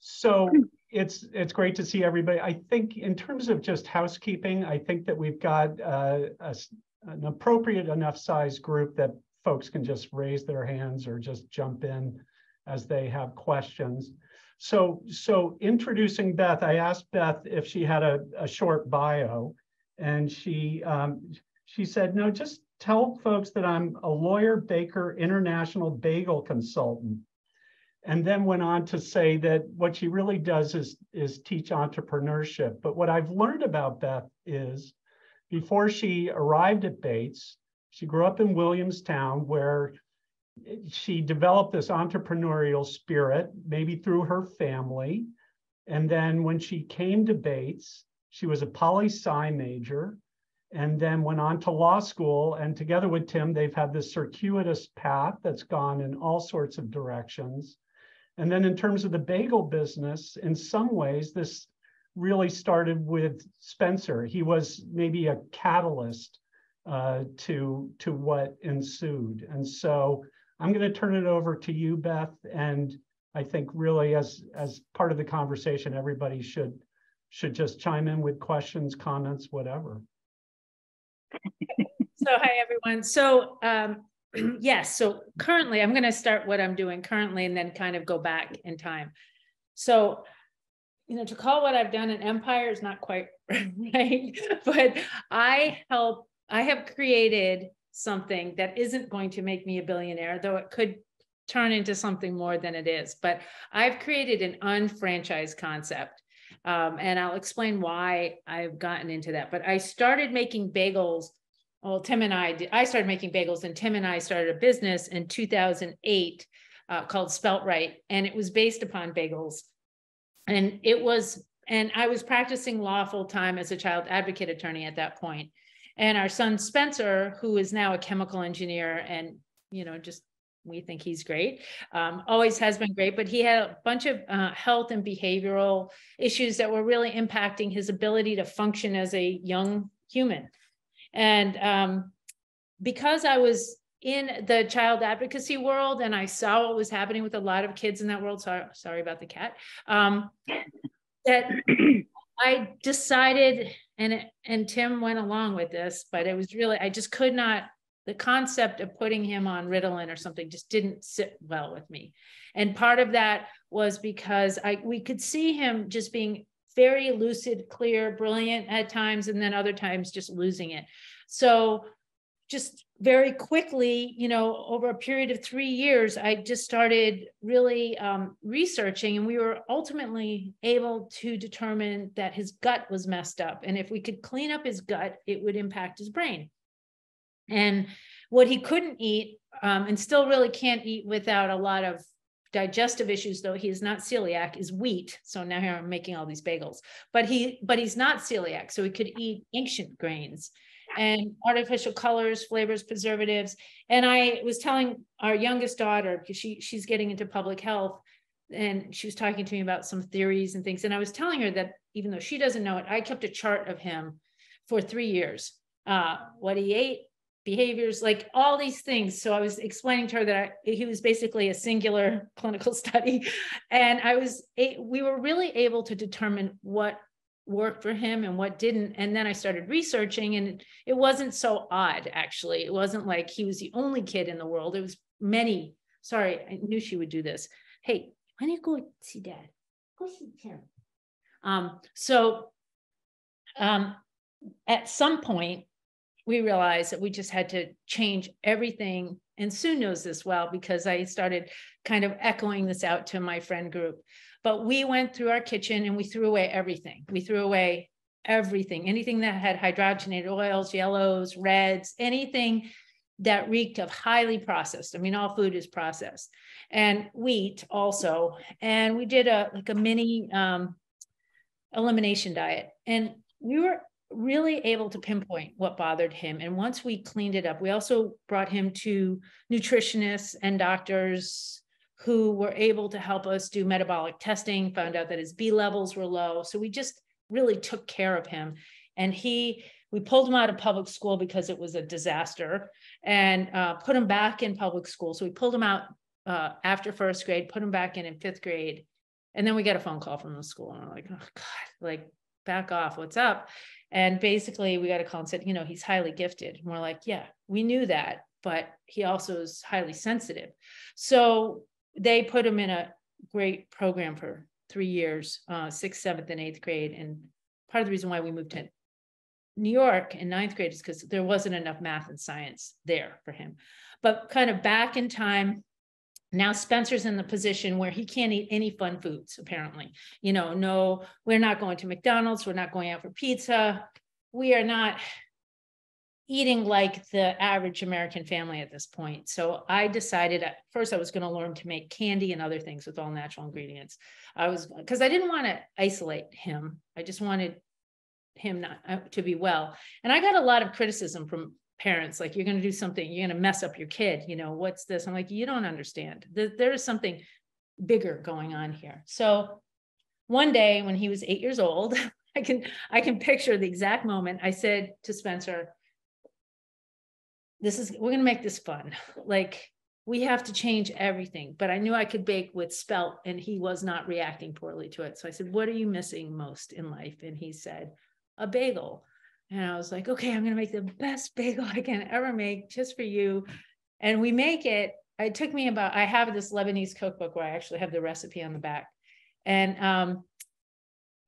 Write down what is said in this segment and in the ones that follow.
So it's great to see everybody. I think in terms of just housekeeping, I think that we've got an appropriate enough size group that folks can just raise their hands or just jump in as they have questions. So introducing Beth, I asked Beth if she had a short bio, and she said, no, just tell folks that I'm a lawyer, baker, international bagel consultant, and then went on to say that what she really does is teach entrepreneurship. But what I've learned about Beth is before she arrived at Bates, she grew up in Williamstown, where she developed this entrepreneurial spirit, maybe through her family. And then when she came to Bates, she was a poli-sci major and then went on to law school. And together with Tim, they've had this circuitous path that's gone in all sorts of directions. And then in terms of the bagel business, in some ways, this really started with Spencer. He was maybe a catalyst to what ensued. And so I'm going to turn it over to you, Beth. And I think really as part of the conversation, everybody should just chime in with questions, comments, whatever. So hi, everyone. So yes, so currently I'm going to start what I'm doing currently and then kind of go back in time. So, you know, to call what I've done an empire is not quite right, but I have created something that isn't going to make me a billionaire, though it could turn into something more than it is. But I've created an unfranchised concept, and I'll explain why I've gotten into that. But I started making bagels. Well, I started making bagels, and Tim and I started a business in 2008 called Spelt Right, and it was based upon bagels. And I was practicing law full time as a child advocate attorney at that point. And our son, Spencer, who is now a chemical engineer and, you know, just, we think he's great, always has been great, but he had a bunch of health and behavioral issues that were really impacting his ability to function as a young human. And because I was in the child advocacy world and I saw what was happening with a lot of kids in that world, sorry about the cat, that I decided, and Tim went along with this, but it was really, I just could not, the concept of putting him on Ritalin or something just didn't sit well with me. And part of that was because we could see him just being very lucid, clear, brilliant at times, and then other times just losing it. So just very quickly, you know, over a period of 3 years, I just started really researching, and we were ultimately able to determine that his gut was messed up. And if we could clean up his gut, it would impact his brain. And what he couldn't eat, and still really can't eat without a lot of digestive issues, though he is not celiac, is wheat. So now here I'm making all these bagels, but he's not celiac, so he could eat ancient grains and artificial colors, flavors, preservatives. And I was telling our youngest daughter, because she's getting into public health, and she was talking to me about some theories and things. And I was telling her that even though she doesn't know it, I kept a chart of him for 3 years, what he ate, behaviors, like all these things. So I was explaining to her that he was basically a singular clinical study. And we were really able to determine what worked for him and what didn't. And then I started researching, and it wasn't so odd, actually. It wasn't like he was the only kid in the world. It was many. Sorry, I knew she would do this. Hey, why don't you go see Dad? Go see Tim. At some point, we realized that we just had to change everything. And Sue knows this well, because I started kind of echoing this out to my friend group. But we went through our kitchen and we threw away everything. We threw away everything, anything that had hydrogenated oils, yellows, reds, anything that reeked of highly processed. I mean, all food is processed, and wheat also. And we did a mini elimination diet, and we were really able to pinpoint what bothered him. And once we cleaned it up, we also brought him to nutritionists and doctors who were able to help us do metabolic testing, found out that his B levels were low. So we just really took care of him. And we pulled him out of public school because it was a disaster, and put him back in public school. So we pulled him out after first grade, put him back in fifth grade. And then we get a phone call from the school and we're like, oh God, like back off, what's up? And basically we got a call and said, you know, he's highly gifted. And we're like, yeah, we knew that, but he also is highly sensitive. So they put him in a great program for 3 years, 6th, 7th, and 8th grade. And part of the reason why we moved to New York in 9th grade is because there wasn't enough math and science there for him. But kind of back in time, now Spencer's in the position where he can't eat any fun foods, apparently. You know, no, we're not going to McDonald's. We're not going out for pizza. We are not eating like the average American family at this point. So I decided at first I was going to learn to make candy and other things with all natural ingredients. Because I didn't want to isolate him. I just wanted him to be well. And I got a lot of criticism from parents, like, you're going to do something, you're going to mess up your kid, you know, what's this? I'm like, you don't understand. There is something bigger going on here. So one day when he was 8 years old, I can picture the exact moment, I said to Spencer, we're going to make this fun. Like, we have to change everything. But I knew I could bake with Spelt, and he was not reacting poorly to it. So I said, what are you missing most in life? And he said, a bagel. And I was like, okay, I'm going to make the best bagel I can ever make just for you. And we make it. It took me about, I have this Lebanese cookbook where I actually have the recipe on the back. And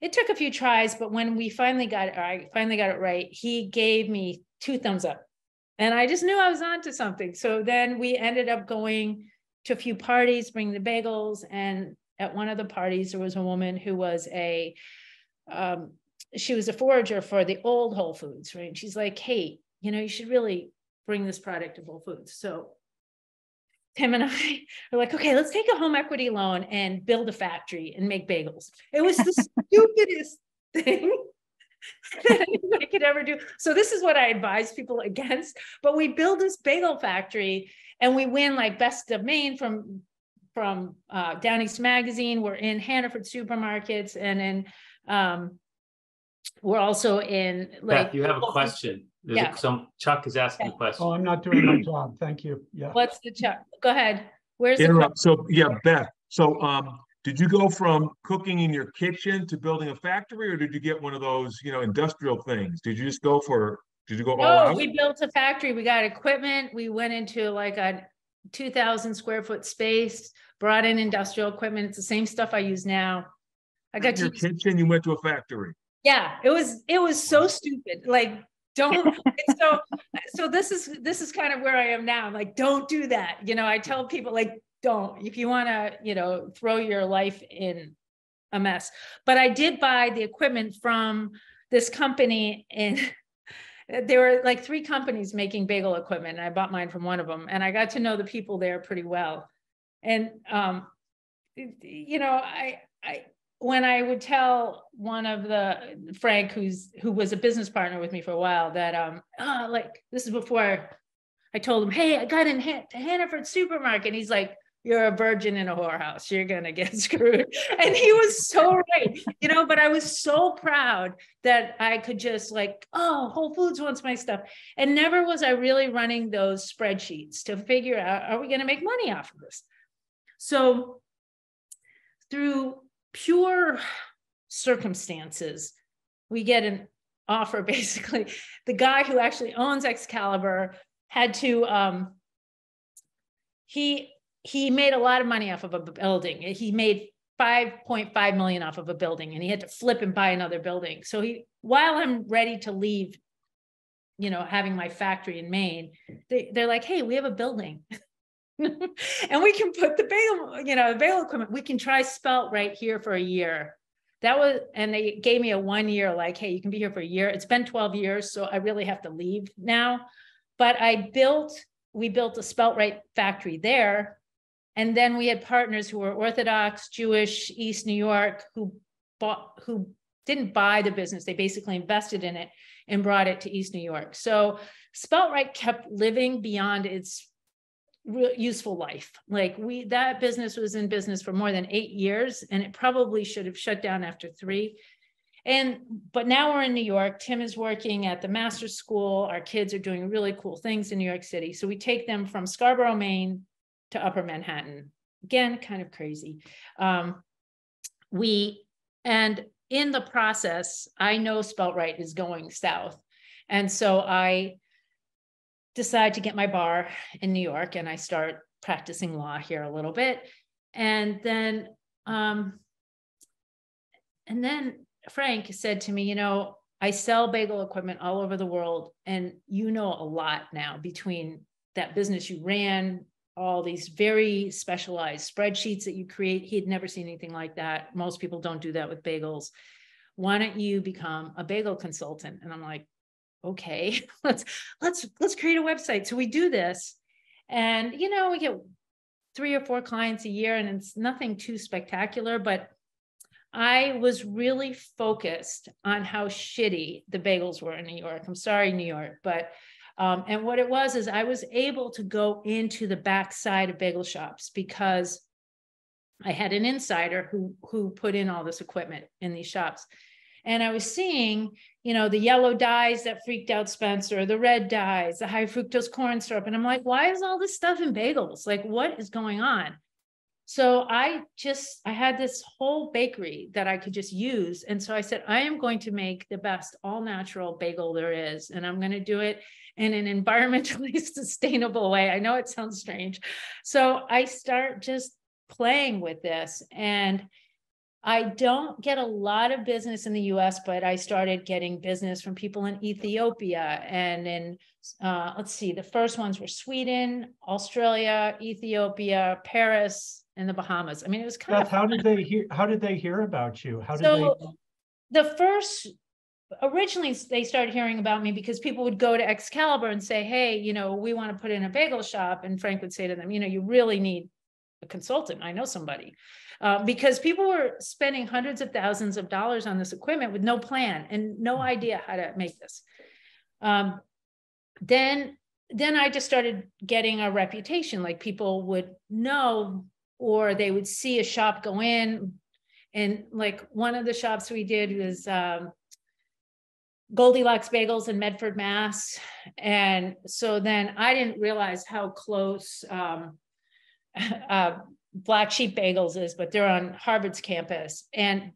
it took a few tries, but when I finally got it right, he gave me 2 thumbs up. And I just knew I was onto something. So then we ended up going to a few parties, bringing the bagels. And at one of the parties, there was a woman who was she was a forager for the old Whole Foods, right? And she's like, hey, you know, you should really bring this product to Whole Foods. So Tim and I were like, okay, let's take a home equity loan and build a factory and make bagels. It was the stupidest thing that anybody could ever do. So this is what I advise people against, but we build this bagel factory and we win like best of Maine from Down East Magazine. We're in Hannaford supermarkets and in, we're also in like, Beth, you have a question. Yeah. Chuck is asking a question. Oh, I'm not doing my job. Thank you. Yeah. What's the Chuck? Go ahead. Where's interrupt. So yeah, Beth. So did you go from cooking in your kitchen to building a factory, or did you get one of those, you know, industrial things? Did you go all out? We built a factory. We got equipment. We went into like a 2,000 square foot space, brought in industrial equipment. It's the same stuff I use now. I got in your kitchen. You went to a factory. Yeah, it was so stupid. Like, don't. So this is kind of where I am now. I'm like, don't do that. You know, I tell people like, don't, if you want to, you know, throw your life in a mess. But I did buy the equipment from this company, and there were like 3 companies making bagel equipment. And I bought mine from one of them, and I got to know the people there pretty well. And you know, when I would tell one of the Frank, who was a business partner with me for a while, that like, this is before I told him, hey, I got in Hannaford supermarket. And he's like, you're a virgin in a whorehouse. You're gonna get screwed. And he was so right, you know. But I was so proud that I could just like, oh, Whole Foods wants my stuff. And never was I really running those spreadsheets to figure out, are we gonna make money off of this? So through pure circumstances, we get an offer. Basically, the guy who actually owns Excalibur had to, he made a lot of money off of a building. He made $5.5 million off of a building, and he had to flip and buy another building. So while I'm ready to leave, you know, having my factory in Maine, they're like, hey, we have a building. And we can put the bagel equipment, we can try Spelt right here for a year. And they gave me a 1-year, like, hey, you can be here for a year. It's been 12 years, so I really have to leave now. But we built a Spelt Right factory there. And then we had partners who were Orthodox, Jewish, East New York, who didn't buy the business. They basically invested in it and brought it to East New York. So Spelt Right kept living beyond its useful life. Like, that business was in business for more than 8 years, and it probably should have shut down after 3. But now we're in New York. Tim is working at the Master's School. Our kids are doing really cool things in New York City. So we take them from Scarborough, Maine to Upper Manhattan. Again, kind of crazy. And in the process, I know Spelt Right is going south. And so I decide to get my bar in New York, and I start practicing law here a little bit. And then Frank said to me, you know, I sell bagel equipment all over the world, and you know a lot now between that business you ran, all these very specialized spreadsheets that you create. He had never seen anything like that. Most people don't do that with bagels. Why don't you become a bagel consultant? And I'm like, okay, let's create a website. So we do this, and you know, we get 3 or 4 clients a year, and it's nothing too spectacular, but I was really focused on how shitty the bagels were in New York. I'm sorry, New York, but and what it was is I was able to go into the backside of bagel shops because I had an insider who put in all this equipment in these shops. And I was seeing, you know, the yellow dyes that freaked out Spencer, the red dyes, the high fructose corn syrup. And I'm like, why is all this stuff in bagels? Like, what is going on? So I had this whole bakery that I could just use. And so I said, I am going to make the best all natural bagel there is. And I'm going to do it in an environmentally sustainable way. I know it sounds strange. So I start just playing with this, and I don't get a lot of business in the US, but I started getting business from people in Ethiopia and in, let's see, the first ones were Sweden, Australia, Ethiopia, Paris, and the Bahamas. I mean, it was kind of fun. How did they hear about you? Originally they started hearing about me because people would go to Excalibur and say, hey, you know, we want to put in a bagel shop. And Frank would say to them, you know, you really need a consultant. I know somebody. Because people were spending hundreds of thousands of dollars on this equipment with no plan and no idea how to make this. Then I just started getting a reputation, like people would know, or they would see a shop go in. And like one of the shops we did was Goldilocks Bagels in Medford, Mass. And so then I didn't realize how close Black Sheep Bagels is, but they're on Harvard's campus. And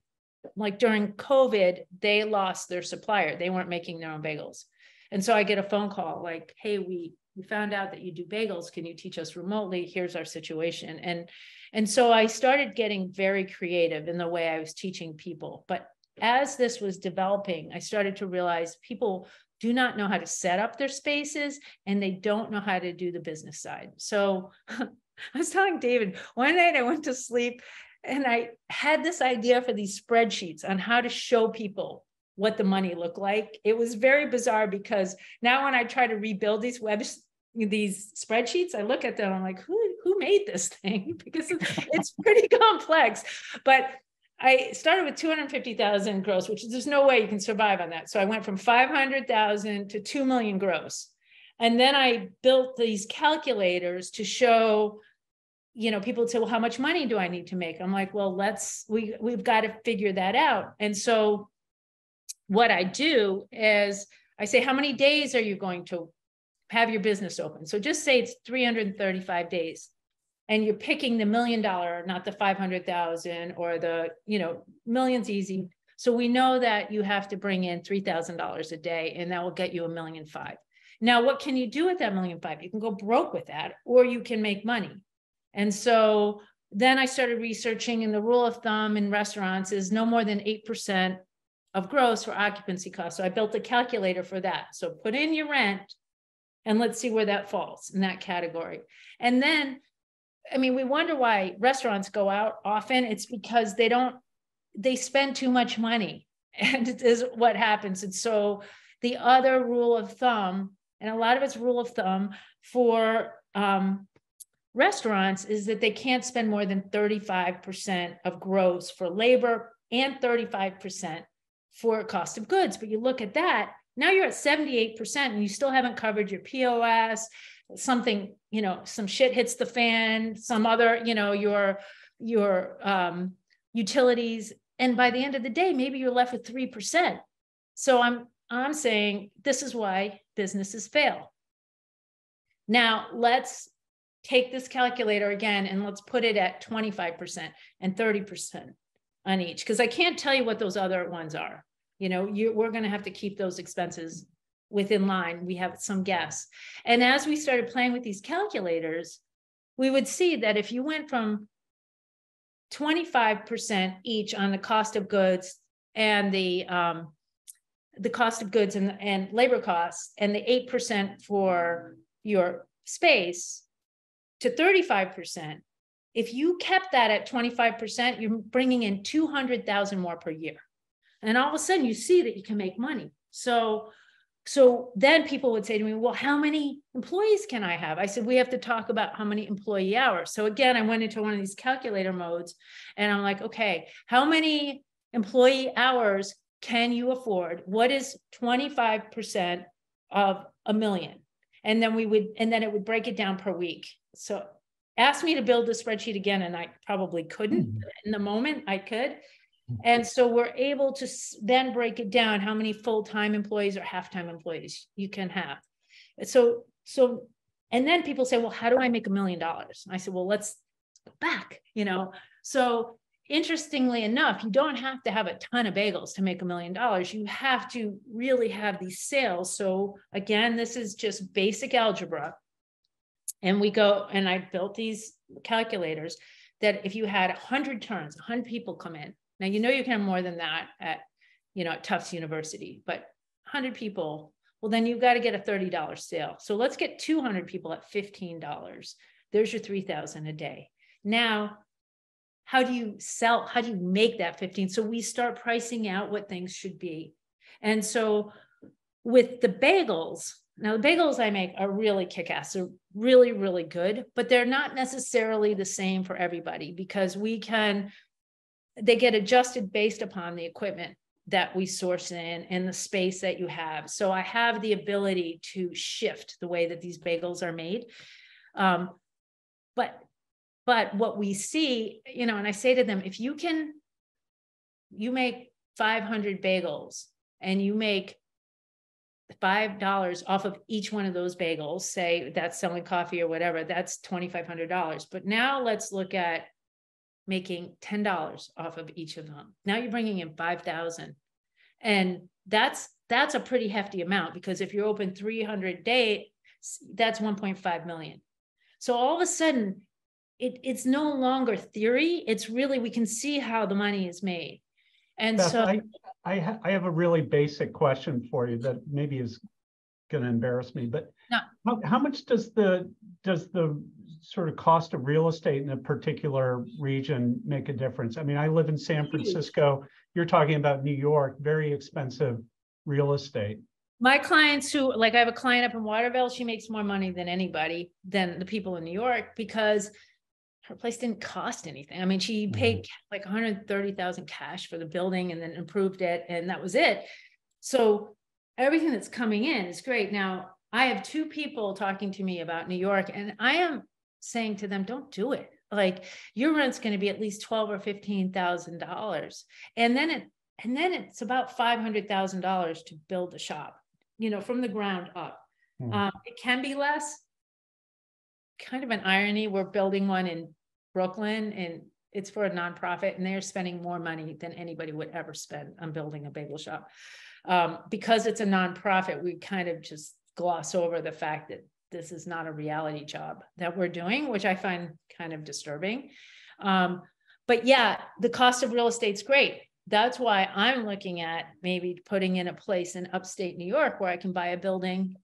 like during COVID, they lost their supplier. They weren't making their own bagels. And so I get a phone call like, hey, we found out that you do bagels. Can you teach us remotely? Here's our situation. And so I started getting very creative in the way I was teaching people. But as this was developing, I started to realize people do not know how to set up their spaces, and they don't know how to do the business side. So I was telling David, one night I went to sleep and I had this idea for these spreadsheets on how to show people what the money looked like. It was very bizarre because now when I try to rebuild these spreadsheets, I look at them, I'm like, who made this thing? Because it's pretty complex. But I started with 250,000 gross, which there's no way you can survive on that. So I went from 500,000 to 2 million gross. And then I built these calculators to show, you know, people say, well, how much money do I need to make? I'm like, well, we've got to figure that out. And so what I do is I say, how many days are you going to have your business open? So just say it's 335 days and you're picking the $1 million, not the 500,000 or the, you know, millions easy. So we know that you have to bring in $3,000 a day, and that will get you $1.5 million. Now, what can you do with that $1.5 million? You can go broke with that, or you can make money. And so then I started researching, and the rule of thumb in restaurants is no more than 8% of gross for occupancy costs. So I built a calculator for that. So put in your rent and let's see where that falls in that category. And then, I mean, we wonder why restaurants go out often. It's because they spend too much money, and it is what happens. And so the other rule of thumb, and a lot of it's rule of thumb for restaurants, is that they can't spend more than 35% of gross for labor and 35% for cost of goods. But you look at that, now you're at 78% and you still haven't covered your POS, something, you know, some shit hits the fan, some other, you know, your utilities. And by the end of the day, maybe you're left with 3%. So I'm saying this is why businesses fail. Now let's take this calculator again and let's put it at 25% and 30%. on each, because I can't tell you what those other ones are. You know, we're going to have to keep those expenses within line. We have some guess. And as we started playing with these calculators, we would see that if you went from 25% each on the cost of goods and the cost of goods and labor costs, and the 8% for your space to 35%, if you kept that at 25%, you're bringing in $200,000 more per year. And all of a sudden you see that you can make money. So then people would say to me, well, how many employees can I have? I said, we have to talk about how many employee hours. So again, I went into one of these calculator modes and I'm like, okay, how many employee hours can you afford? What is 25% of $1 million? And then it would break it down per week. So ask me to build the spreadsheet again, and I probably couldn't. In the moment I could. And so we're able to then break it down how many full-time employees or half-time employees you can have. So, and then people say, well, how do I make $1 million? I said, well, let's go back, you know? So interestingly enough, you don't have to have a ton of bagels to make $1 million. You have to really have these sales. So again, this is just basic algebra. And we go, and I built these calculators that if you had 100 turns, 100 people come in. Now, you know, you can have more than that at Tufts University, but 100 people, well, then you've got to get a $30 sale. So let's get 200 people at $15. There's your $3,000 a day. Now, how do you sell? How do you make that 15? So we start pricing out what things should be. And so with the bagels, now the bagels I make are really kick-ass. They're really, really good, but they're not necessarily the same for everybody because they get adjusted based upon the equipment that we source in and the space that you have. So I have the ability to shift the way that these bagels are made. But what we see, you know, and I say to them, if you make 500 bagels and you make $5 off of each one of those bagels, say that's selling coffee or whatever, that's $2,500. But now let's look at making $10 off of each of them. Now you're bringing in $5,000. And that's a pretty hefty amount because if you're open 300 days, that's 1.5 million. So all of a sudden, it's no longer theory. It's really, we can see how the money is made. And Beth, so I have a really basic question for you that maybe is going to embarrass me, but no. How much does the sort of cost of real estate in a particular region make a difference? I mean, I live in San Francisco. You're talking about New York, very expensive real estate. My clients I have a client up in Waterville, she makes more money than the people in New York because her place didn't cost anything. I mean, she paid like $130,000 cash for the building and then improved it, and that was it. So everything that's coming in is great. Now, I have two people talking to me about New York, and I am saying to them, don't do it. Like your rent's going to be at least $12,000 or $15,000. And then it's about $500,000 to build a shop, you know, from the ground up. Mm-hmm. It can be less. Kind of an irony, we're building one in Brooklyn and it's for a nonprofit, and they're spending more money than anybody would ever spend on building a bagel shop. Because it's a nonprofit, we kind of just gloss over the fact that this is not a reality job that we're doing, which I find kind of disturbing. But yeah, the cost of real estate's great. That's why I'm looking at maybe putting in a place in upstate New York where I can buy a building,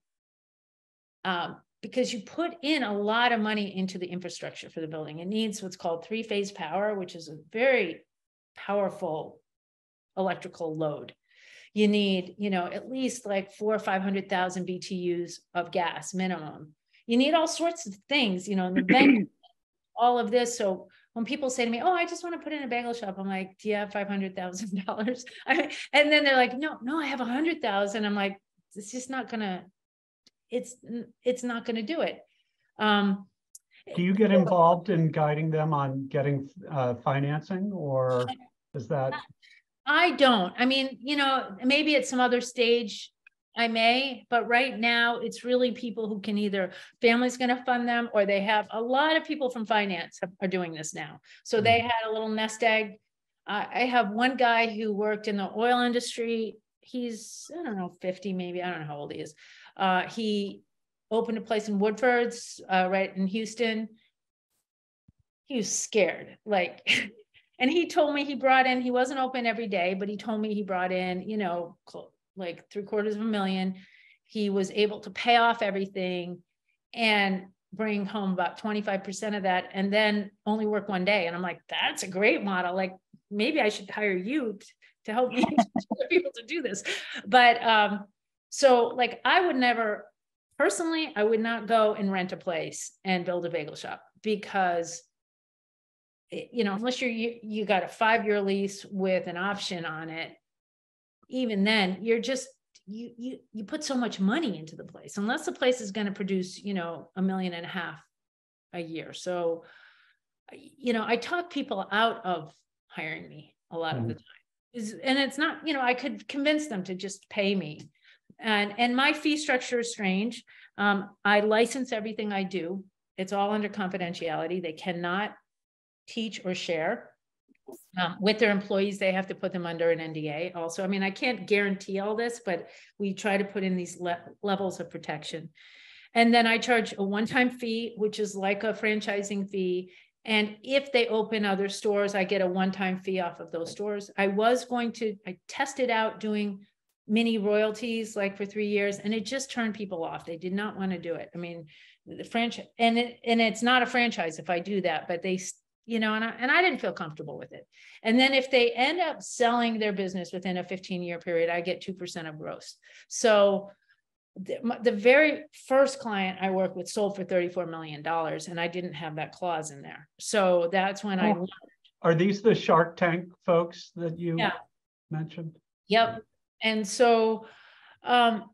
because you put in a lot of money into the infrastructure for the building. It needs what's called three-phase power, which is a very powerful electrical load. You need, you know, at least like 400,000 or 500,000 BTUs of gas minimum. You need all sorts of things, you know, and the venue, all of this. So when people say to me, "Oh, I just want to put in a bagel shop," I'm like, "Do you have $500,000?" And then they're like, "No, I have $100,000." I'm like, "It's just not gonna. It's not gonna do it." Do you get involved in guiding them on getting financing, or is that? I don't. I mean, you know, maybe at some other stage I may, but right now it's really people who can either family's going to fund them, or they have a lot of people from finance are doing this now. So they had a little nest egg I have one guy who worked in the oil industry. He's, I don't know, 50 maybe, I don't know how old he is. He opened a place in Woodford's, right in Houston. He was scared, like, and he told me he brought in, he wasn't open every day, but he told me he brought in, you know, like $750,000. He was able to pay off everything and bring home about 25% of that, and then only work one day. And I'm like, that's a great model. Like, maybe I should hire you to help me to be able to do this. But so like, I would never, personally, I would not go and rent a place and build a bagel shop, because, you know, unless you got a 5-year lease with an option on it, even then you're just, you put so much money into the place, unless the place is going to produce, you know, $1.5 million a year. So, you know, I talk people out of hiring me a lot of the time, and it's not, you know, I could convince them to just pay me, and my fee structure is strange. I license everything I do. It's all under confidentiality. They cannot teach or share with their employees. They have to put them under an NDA also. I mean, I can't guarantee all this, but we try to put in these levels of protection. And then I charge a one-time fee, which is like a franchising fee. And if they open other stores, I get a one-time fee off of those stores. I tested out doing mini royalties like for 3 years, and it just turned people off. They did not want to do it. I mean, the franchise, and it's not a franchise if I do that, but they, you know, and I didn't feel comfortable with it. And then if they end up selling their business within a 15-year period, I get 2% of gross. So the very first client I worked with sold for $34 million, and I didn't have that clause in there. So that's when I learned. Are these the Shark Tank folks that you mentioned? Yep. And so, and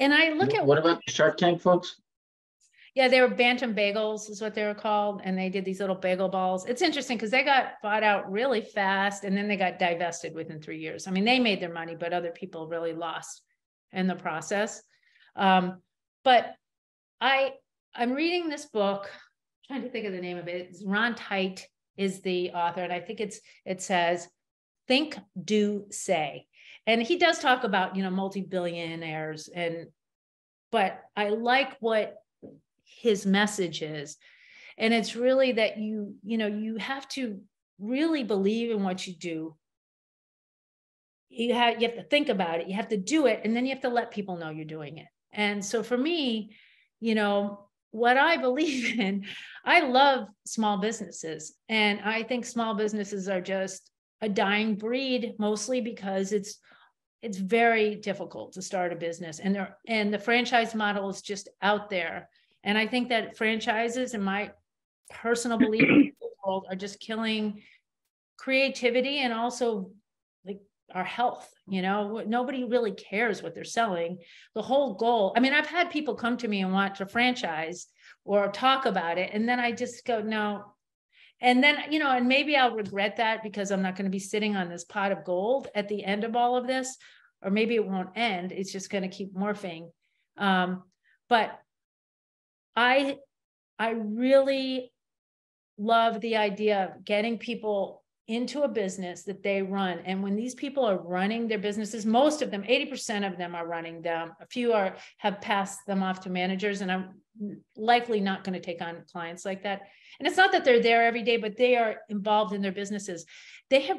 I look at— What about the Shark Tank folks? Yeah, they were Bantam Bagels is what they were called. And they did these little bagel balls. It's interesting because they got bought out really fast, and then they got divested within 3 years. I mean, they made their money, but other people really lost in the process. But I'm reading this book, I'm trying to think of the name of it. Ron Tite is the author. And I think it says, Think, Do, Say. And he does talk about, you know, multi-billionaires, but I like what his message is. And it's really that you have to really believe in what you do. You have to think about it, you have to do it, and then you have to let people know you're doing it. And so for me, you know, what I believe in, I love small businesses. And I think small businesses are just a dying breed, mostly because it's very difficult to start a business. And the franchise model is just out there. And I think that franchises, in my personal belief, in the world, are just killing creativity and also like our health. You know, nobody really cares what they're selling. The whole goal. I mean, I've had people come to me and want to franchise or talk about it, and then I just go, no. And then, you know, and maybe I'll regret that because I'm not going to be sitting on this pot of gold at the end of all of this, or maybe it won't end. It's just going to keep morphing. But I really love the idea of getting people into a business that they run. And when these people are running their businesses, most of them, 80% of them are running them. A few have passed them off to managers, and I'm likely not going to take on clients like that. And it's not that they're there every day, but they are involved in their businesses. They have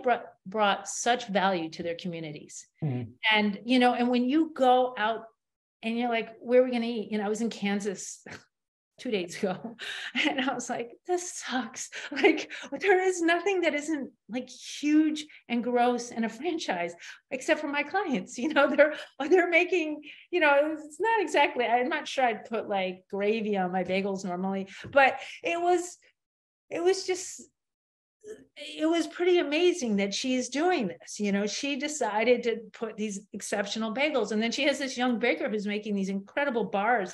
brought such value to their communities. Mm-hmm. And, you know, and when you go out and you're like, where are we going to eat? You know, I was in Kansas 2 days ago, and I was like, this sucks. Like, there is nothing that isn't like huge and gross in a franchise, except for my clients. You know, they're making, you know, it's not exactly, I'm not sure I'd put like gravy on my bagels normally, but it was pretty amazing that she's doing this. You know, she decided to put these exceptional bagels. And then she has this young baker who's making these incredible bars.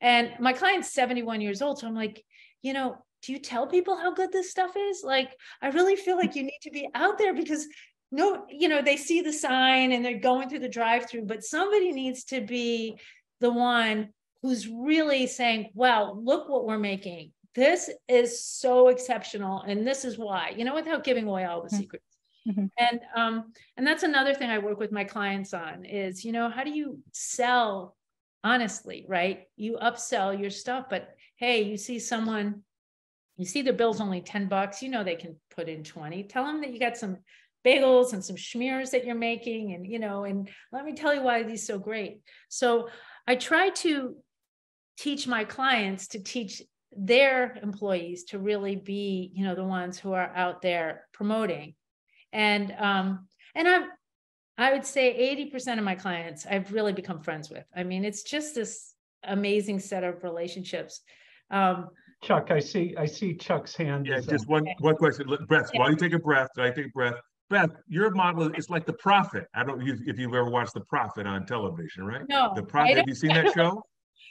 And my client's 71 years old. So I'm like, you know, do you tell people how good this stuff is? Like, I really feel like you need to be out there, because no, you know, they see the sign and they're going through the drive-through, but somebody needs to be the one who's really saying, wow, look what we're making. This is so exceptional. And this is why, you know, without giving away all the secrets. Mm-hmm. And that's another thing I work with my clients on is, you know, how do you sell honestly, right? You upsell your stuff, but hey, you see someone, you see their bill's only $10, you know, they can put in 20, tell them that you got some bagels and some schmears that you're making. And, you know, and let me tell you why these are so great. So I try to teach my clients to teach their employees to really be, you know, the ones who are out there promoting. And I would say 80% of my clients I've really become friends with. I mean, it's just this amazing set of relationships. Chuck, I see Chuck's hand. Yeah, just one question. Beth, while you take a breath, Beth, your model is like The Profit. I don't know if you've ever watched The Profit on television, right? No. The Profit, have you seen that show?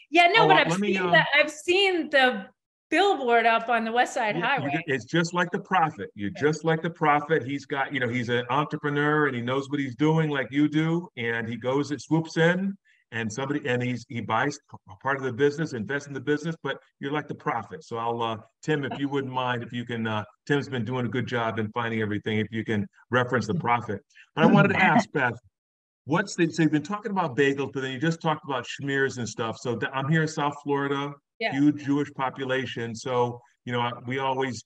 Yeah, no, but I've seen the billboard up on the West Side Highway. It's just like The Profit. You're just like The Profit. He's got, you know, he's an entrepreneur and he knows what he's doing like you do. And he goes and swoops in and he buys part of the business, invests in the business, but you're like The Profit. So I'll, Tim, if you wouldn't mind, if you can, Tim's been doing a good job in finding everything, if you can reference The Profit. But I wanted to ask Beth, so you've been talking about bagels, but then you just talked about schmears and stuff. So I'm here in South Florida, huge Jewish population. So, you know, we always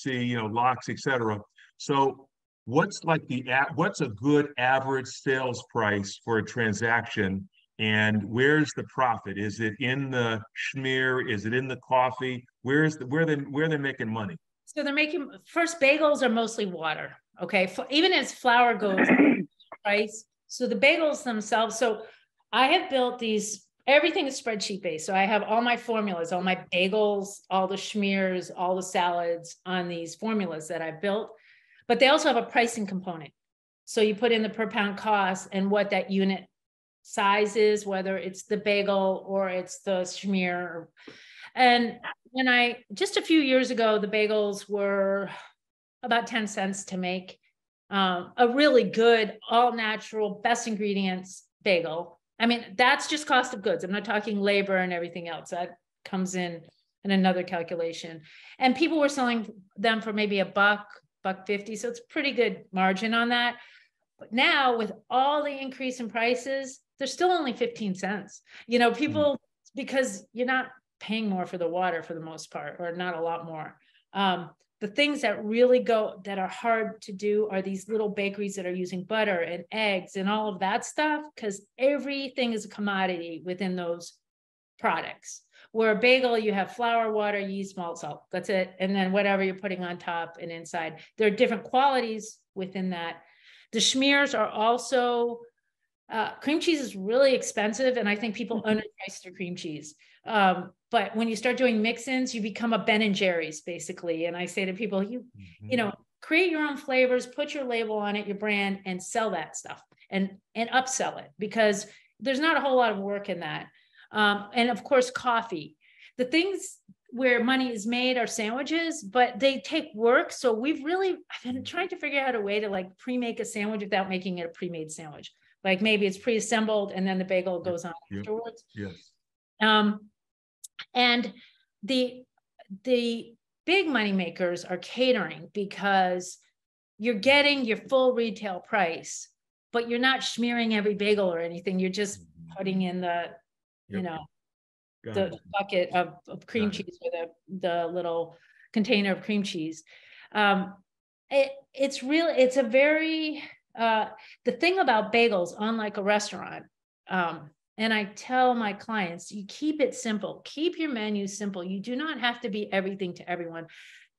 see, you know, lox, et cetera. So what's a good average sales price for a transaction? And where's the profit? Is it in the schmear? Is it in the coffee? Where are they making money? So they're making, first, bagels are mostly water. Okay. Even as flour goes, price. So the bagels themselves, so I have built these, everything is spreadsheet based. So I have all my formulas, all my bagels, all the schmears, all the salads on these formulas that I've built, but they also have a pricing component. So you put in the per pound cost and what that unit size is, whether it's the bagel or it's the schmear. And when I, just a few years ago, the bagels were about 10 cents to make. A really good, all natural, best ingredients bagel. I mean, that's just cost of goods. I'm not talking labor and everything else. That comes in another calculation. And people were selling them for maybe $1, $1.50. So it's pretty good margin on that. But now with all the increase in prices, they're still only 15 cents. You know, people, because you're not paying more for the water for the most part, or not a lot more. The things that really that are hard to do are these little bakeries that are using butter and eggs and all of that stuff, because everything is a commodity within those products. Where a bagel, you have flour, water, yeast, malt, salt, that's it. And then whatever you're putting on top and inside, there are different qualities within that. The schmears are also, cream cheese is really expensive. And I think people underprice their cream cheese. But when you start doing mix-ins, you become a Ben and Jerry's basically. And I say to people, you know, create your own flavors, put your label on it, your brand, and sell that stuff and upsell it, because there's not a whole lot of work in that. And of course, coffee. The things where money is made are sandwiches, but they take work. So I've been trying to figure out a way to like pre-make a sandwich without making it a pre-made sandwich. Like maybe it's pre-assembled and then the bagel goes on afterwards. Yes. And the big money makers are catering, because you're getting your full retail price, but you're not smearing every bagel or anything. You're just putting in the, you know, bucket of cream cheese, or the little container of cream cheese. The thing about bagels, unlike a restaurant, and I tell my clients, you keep it simple. Keep your menu simple. You do not have to be everything to everyone.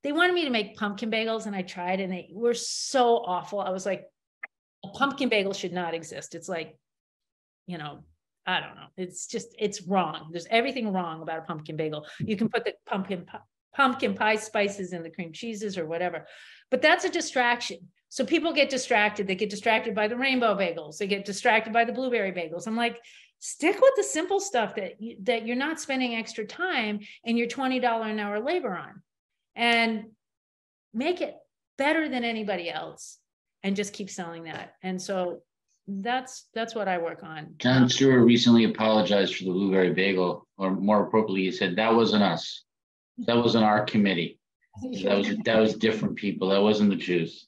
They wanted me to make pumpkin bagels, and I tried, and they were so awful. I was like, a pumpkin bagel should not exist. It's like, you know, I don't know. It's just, it's wrong. There's everything wrong about a pumpkin bagel. You can put the pumpkin pie spices in the cream cheeses or whatever, but that's a distraction. So people get distracted. They get distracted by the rainbow bagels. They get distracted by the blueberry bagels. I'm like, stick with the simple stuff that you're not spending extra time and your $20 an hour labor on, and make it better than anybody else and just keep selling that. And so that's what I work on. John Stewart recently apologized for the blueberry bagel, or more appropriately, he said, that wasn't us. That was an art committee. That was different people. That wasn't the Jews.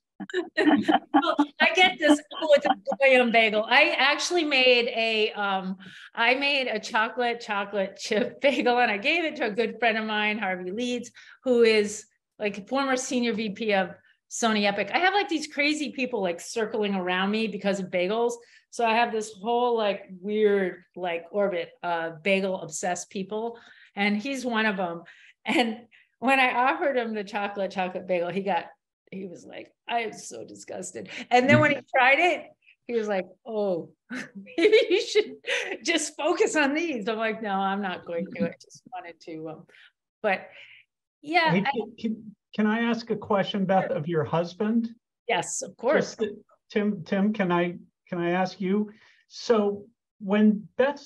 Well, I get this with the Goyim bagel. I actually made a chocolate chip bagel, and I gave it to a good friend of mine, Harvey Leeds, who is like a former senior VP of Sony Epic. I have like these crazy people like circling around me because of bagels. So I have this whole like weird like orbit of bagel obsessed people, and he's one of them. And when I offered him the chocolate bagel, he was like, I am so disgusted. And then when he tried it, he was like, oh, maybe you should just focus on these. I'm like, no, I'm not going to. I just wanted to. But yeah. Hey, can I ask a question, Beth, of your husband? Yes, of course. Just, Tim, can I ask you? So when Beth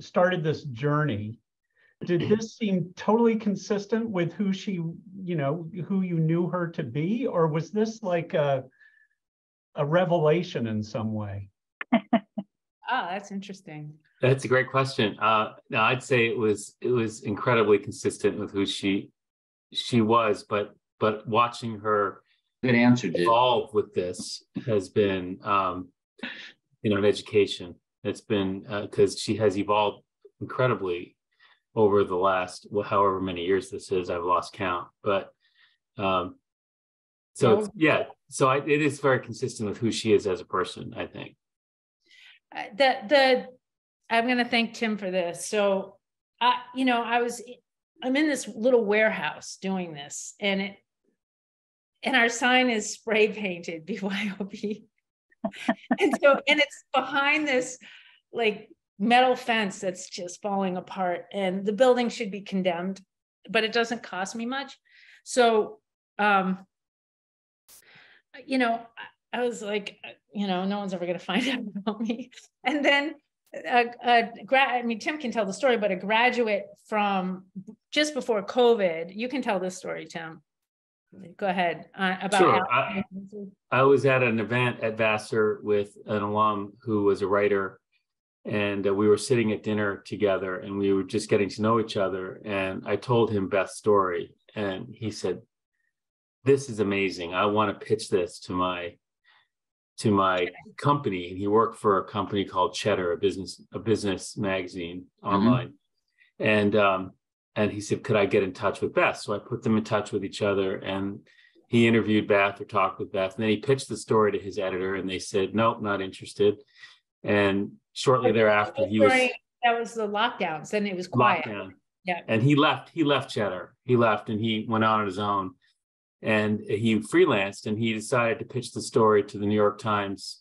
started this journey, did this seem totally consistent with who she, who you knew her to be? Or was this like a revelation in some way? Oh, that's interesting. That's a great question. No, I'd say it was incredibly consistent with who she was, but watching her evolve with this has been, an education. It's been, because she has evolved incredibly over the last, however many years this is. I've lost count, but so yeah. So it is very consistent with who she is as a person, I think. I'm going to thank Tim for this. So, I'm in this little warehouse doing this, and our sign is spray painted BYOB, and it's behind this like metal fence that's just falling apart, and the building should be condemned, but it doesn't cost me much. So, I was like, no one's ever going to find out about me. And then Tim can tell the story, but a graduate from just before COVID, you can tell this story, Tim. Go ahead. Sure. I was at an event at Vassar with an alum who was a writer, and we were sitting at dinner together, and we were just getting to know each other. And I told him Beth's story, and he said, "This is amazing. I want to pitch this to my company." And he worked for a company called Cheddar, a business magazine online. Mm-hmm. And he said, "Could I get in touch with Beth?" So I put them in touch with each other, and he interviewed Beth or talked with Beth. And then he pitched the story to his editor, and they said, "Nope, not interested." And shortly thereafter, that was the lockdowns, and it was quiet. Lockdown. Yeah. And he left Cheddar. He left and he went on his own. And he freelanced, and he decided to pitch the story to the New York Times,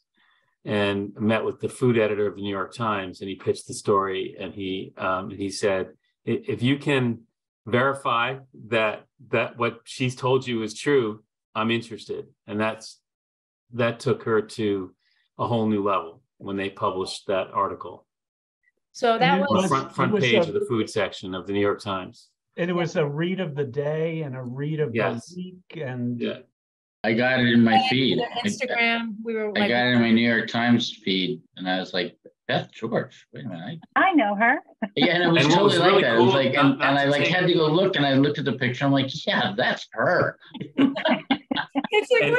and met with the food editor of the New York Times, and he pitched the story, and he said, "If you can verify that what she's told you is true, I'm interested." And that took her to a whole new level when they published that article. So that was the front page of the food section of the New York Times. And it was a read of the day and a read of the week, and yeah. I got it in my feed. Instagram, I got it in my New York Times feed, and I was like, "Beth George, wait a minute, I know her." Yeah, and it was totally like that. It was like, and I like had to go look, and I looked at the picture. I'm like, "Yeah, that's her." It's like,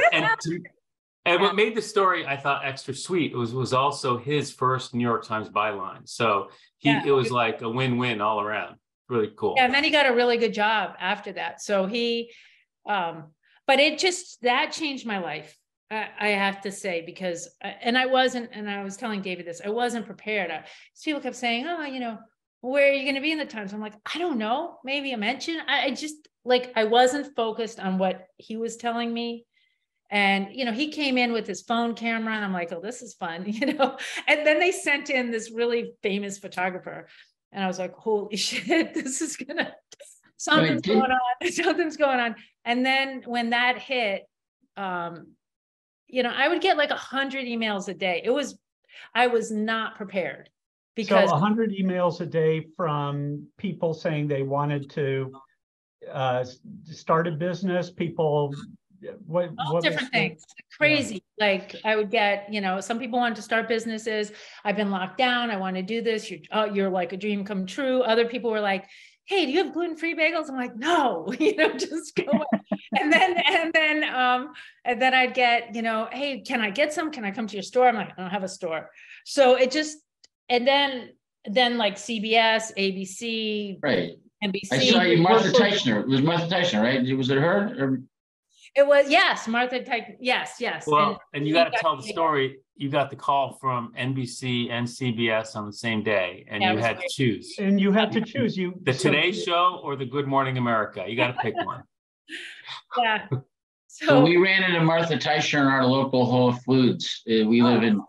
and what made the story, I thought, extra sweet was also his first New York Times byline. So it was like a win-win all around. Really cool. Yeah, and then he got a really good job after that. So he, but it just, that changed my life. I have to say, because, I was telling David this, I wasn't prepared. People kept saying, "Oh, where are you going to be in the Times?" I'm like, I don't know, maybe a mention. I just like, I wasn't focused on what he was telling me. And, he came in with his phone camera, and I'm like, "Oh, this is fun," and then they sent in this really famous photographer. And I was like, "Holy shit, this is something's going on." And then when that hit, I would get like 100 emails a day. I was not prepared, because. So 100 emails a day from people saying they wanted to start a business, people. All different things. Crazy. Yeah. Like I would get, some people wanted to start businesses. "I've been locked down. I want to do this. You're like a dream come true." Other people were like, hey, do you have gluten-free bagels? I'm like, no, you know, just go. and then I'd get, you know, hey, can I get some? Can I come to your store? I'm like, I don't have a store. So it just, and then like CBS, ABC, right. NBC. I saw you, Martha Teichner. It was Martha Teichner, right? Was it her? Or? It was, yes, Martha Teichner. Yes, yes. Well, and you got to tell the story. You got the call from NBC and CBS on the same day, and you had to choose. And you had to choose. You the Today Show or the Good Morning America. You got to pick one. Yeah. So we ran into Martha Teichner in our local Whole Foods. We live in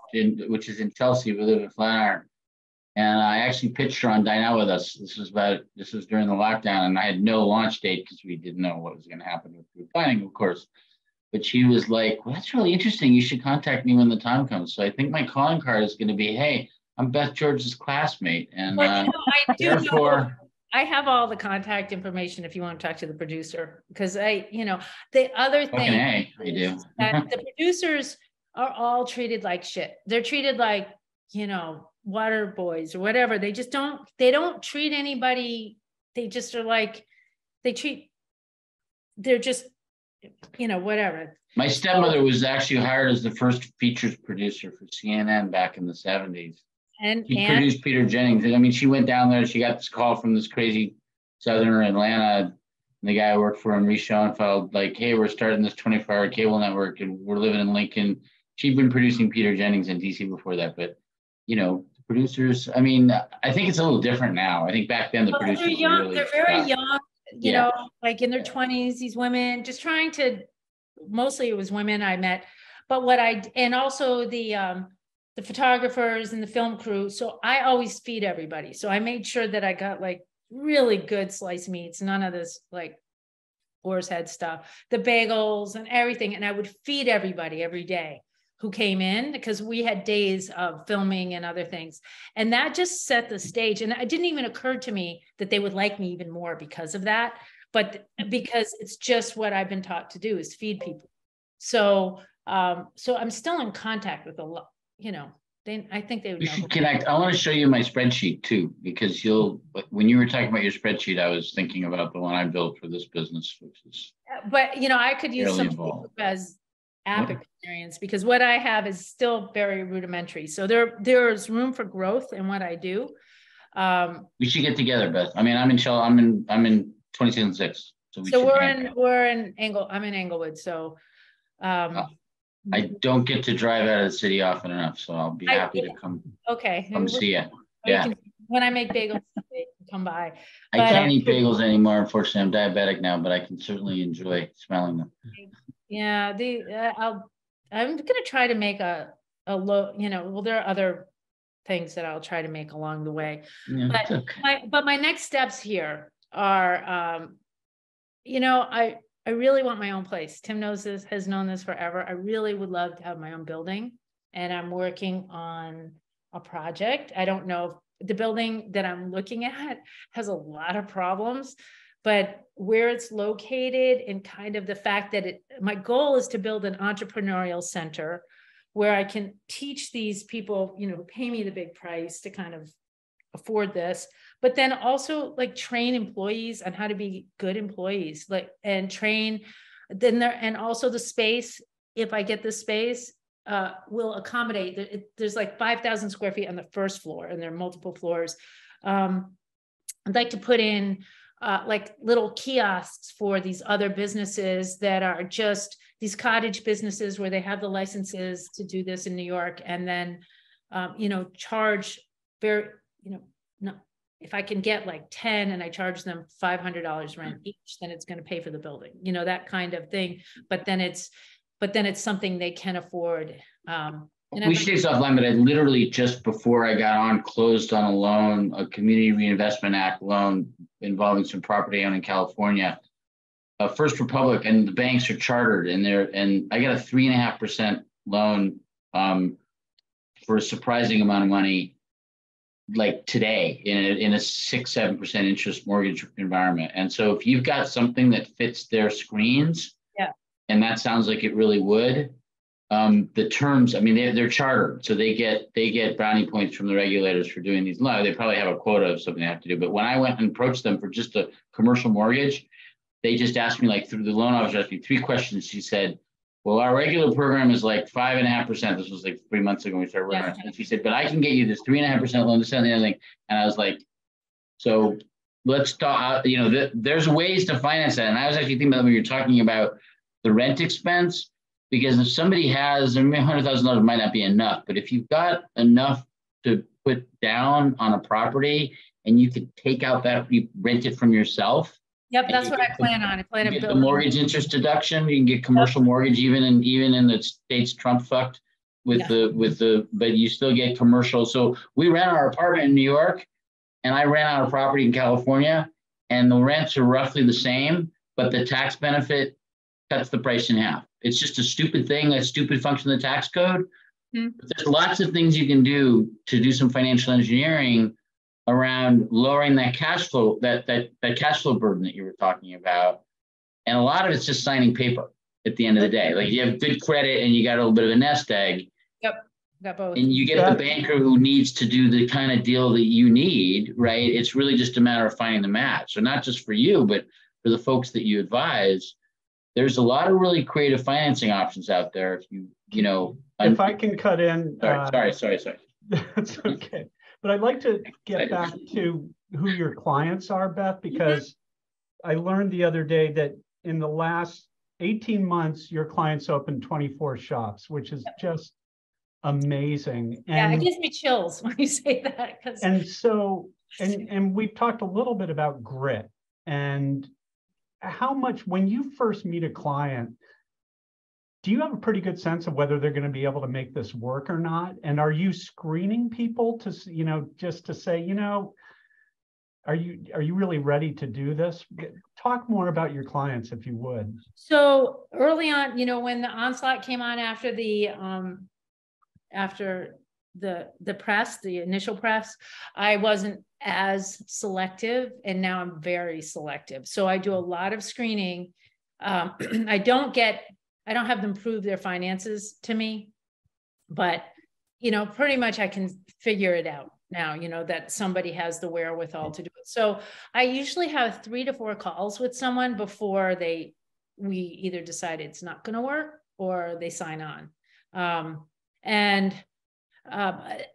which is in Chelsea. We live in Flatiron. And I actually pitched her on Dine Out With Us. This was during the lockdown, and I had no launch date because we didn't know what was going to happen with food planning, of course. But she was like, well, that's really interesting. You should contact me when the time comes. So I think my calling card is going to be, hey, I'm Beth George's classmate. And well, you know, I do therefore... I have all the contact information if you want to talk to the producer. Because I, you know, the other thing is that the producers are all treated like shit. They're treated like, you know, water boys or whatever. They just don't, they don't treat anybody. They just are like, they treat, they're just, you know, whatever. My stepmother was actually hired as the first features producer for CNN back in the 70s. And she produced Peter Jennings. I mean, she went down there, she got this call from this crazy Southerner Atlanta. And the guy I worked for, Henry Schoenfeld, like, hey, we're starting this 24-hour cable network and we're living in Lincoln. She'd been producing Peter Jennings in DC before that, but you know, producers, I mean, I think it's a little different now. I think back then the producers were really young, you know, like in their 20s, these women just trying to, mostly it was women I met, but what I, and also the photographers and the film crew. So I always feed everybody. So I made sure that I got like really good sliced meats, none of this like boar's head stuff, the bagels and everything. And I would feed everybody every day who came in, because we had days of filming and other things. And that just set the stage. And it didn't even occur to me that they would like me even more because of that, but because it's just what I've been taught to do is feed people. So I'm still in contact with a lot, you know, they, I think they would. You should connect. I want to show you my spreadsheet too, because when you were talking about your spreadsheet, I was thinking about the one I built for this business, which is. But you know, I could use something as app experience, because what I have is still very rudimentary. So there's room for growth in what I do. We should get together, Beth. I mean, I'm in 2006. So I'm in Englewood. So I don't get to drive out of the city often enough. So I'll be happy to come. Okay. Come see you. Yeah. When I make bagels, they can come by. But I can't eat bagels anymore. Unfortunately, I'm diabetic now, but I can certainly enjoy smelling them. Yeah, I'm gonna try to make a low, you know, well, there are other things that I'll try to make along the way. Yeah, but okay. my next steps here are, you know, I really want my own place. Tim knows this, has known this forever. I really would love to have my own building, and I'm working on a project. I don't know if the building that I'm looking at has a lot of problems, but where it's located and kind of the fact that my goal is to build an entrepreneurial center where I can teach these people, you know, who pay me the big price to kind of afford this, but then also like train employees on how to be good employees, like, and train then there, and also the space, if I get the space, will accommodate, there's like 5,000 square feet on the first floor and there are multiple floors. I'd like to put in, like little kiosks for these other businesses that are just these cottage businesses where they have the licenses to do this in New York, and then, you know, charge very, you know, no, if I can get like 10 and I charge them $500 rent each, then it's going to pay for the building, you know, that kind of thing. But then it's something they can afford. We should take this offline, but I literally just before I got on closed on a loan, a Community Reinvestment Act loan involving some property owned in California. First Republic, and the banks are chartered, and I got a 3.5% loan for a surprising amount of money, like today in a 6-7% interest mortgage environment. And so if you've got something that fits their screens, and that sounds like it really would. The terms, I mean, they're chartered, so they get brownie points from the regulators for doing these loans. They probably have a quota of something they have to do. But when I went and approached them for just a commercial mortgage, they just asked me, like, through the loan officer, asked me three questions. She said, well, our regular program is like 5.5%. This was like 3 months ago when we started working. Yeah. And she said, but I can get you this 3.5% loan, this and the other thing. And I was like, so let's talk, you know, there's ways to finance that. And I was actually thinking about when you're talking about the rent expense, because if somebody has, I mean, $100,000 might not be enough, but if you've got enough to put down on a property and you could take out that, you rent it from yourself. Yep, that's what I plan on. I plan to build the mortgage interest deduction. You can get commercial mortgage even in the states Trump fucked with but you still get commercial. So we rent our apartment in New York, and I rent out a property in California, and the rents are roughly the same, but the tax benefit cuts the price in half. It's just a stupid thing, a stupid function of the tax code. Mm-hmm. But there's lots of things you can do to do some financial engineering around lowering that cash flow, that cash flow burden that you were talking about. And a lot of it's just signing paper at the end of the day. Like, you have good credit and you got a little bit of a nest egg. Yep, got both. And you get the banker who needs to do the kind of deal that you need, right? It's really just a matter of finding the match. So not just for you, but for the folks that you advise, there's a lot of really creative financing options out there. If you know. If I can cut in. Sorry. That's okay. But I'd like to get back to who your clients are, Beth, because I learned the other day that in the last 18 months, your clients opened 24 shops, which is just amazing. And, yeah, it gives me chills when you say that. And we've talked a little bit about grit and how much, when you first meet a client, do you have a pretty good sense of whether they're going to be able to make this work or not? And are you screening people to, you know, just to say, you know, are you really ready to do this? Talk more about your clients, if you would. So early on, you know, when the onslaught came on after the press, the initial press, I wasn't as selective, and now I'm very selective. So I do a lot of screening. I don't have them prove their finances to me, but, you know, pretty much I can figure it out now, you know, that somebody has the wherewithal to do it. So I usually have 3 to 4 calls with someone before we either decide it's not going to work or they sign on.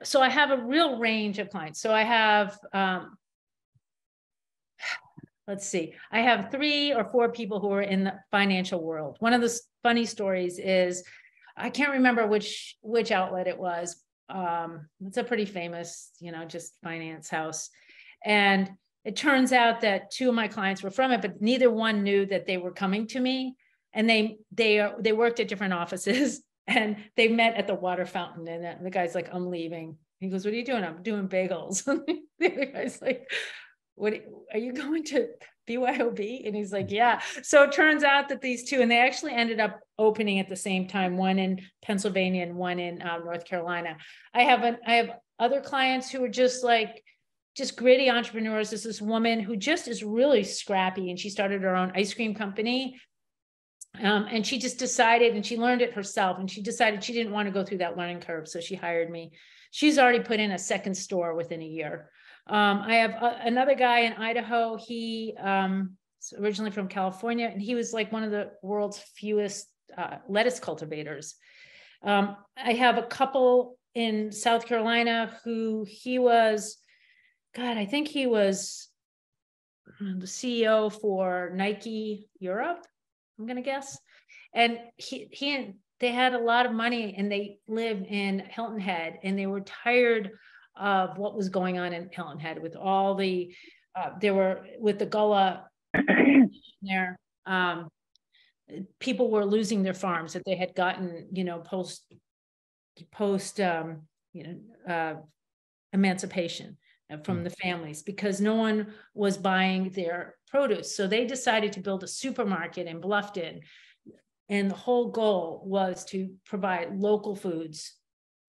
So I have a real range of clients. So I have, I have 3 or 4 people who are in the financial world. One of the funny stories is, I can't remember which outlet it was. It's a pretty famous, you know, just finance house. And it turns out that 2 of my clients were from it, but neither one knew that they were coming to me. And they worked at different offices, and they met at the water fountain. And the guy's like, I'm leaving. He goes, what are you doing? I'm doing bagels. The other guy's like, what are you going to BYOB? And he's like, yeah. So it turns out that these 2, and they actually ended up opening at the same time, one in Pennsylvania and one in North Carolina. I have other clients who are just gritty entrepreneurs. There's this woman who just is really scrappy, and she started her own ice cream company. And she just decided, and she learned it herself, and she decided she didn't want to go through that learning curve. So she hired me. She's already put in a second store within a year. I have another guy in Idaho. He is originally from California, and he was like one of the world's fewest lettuce cultivators. I have a couple in South Carolina who I think he was the CEO for Nike Europe, I'm going to guess. And they had a lot of money, and they live in Hilton Head, and they were tired of what was going on in Hilton Head with all the, with the Gullah there, people were losing their farms that they had gotten, you know, emancipation from the families, because no one was buying their produce. So they decided to build a supermarket in Bluffton. And the whole goal was to provide local foods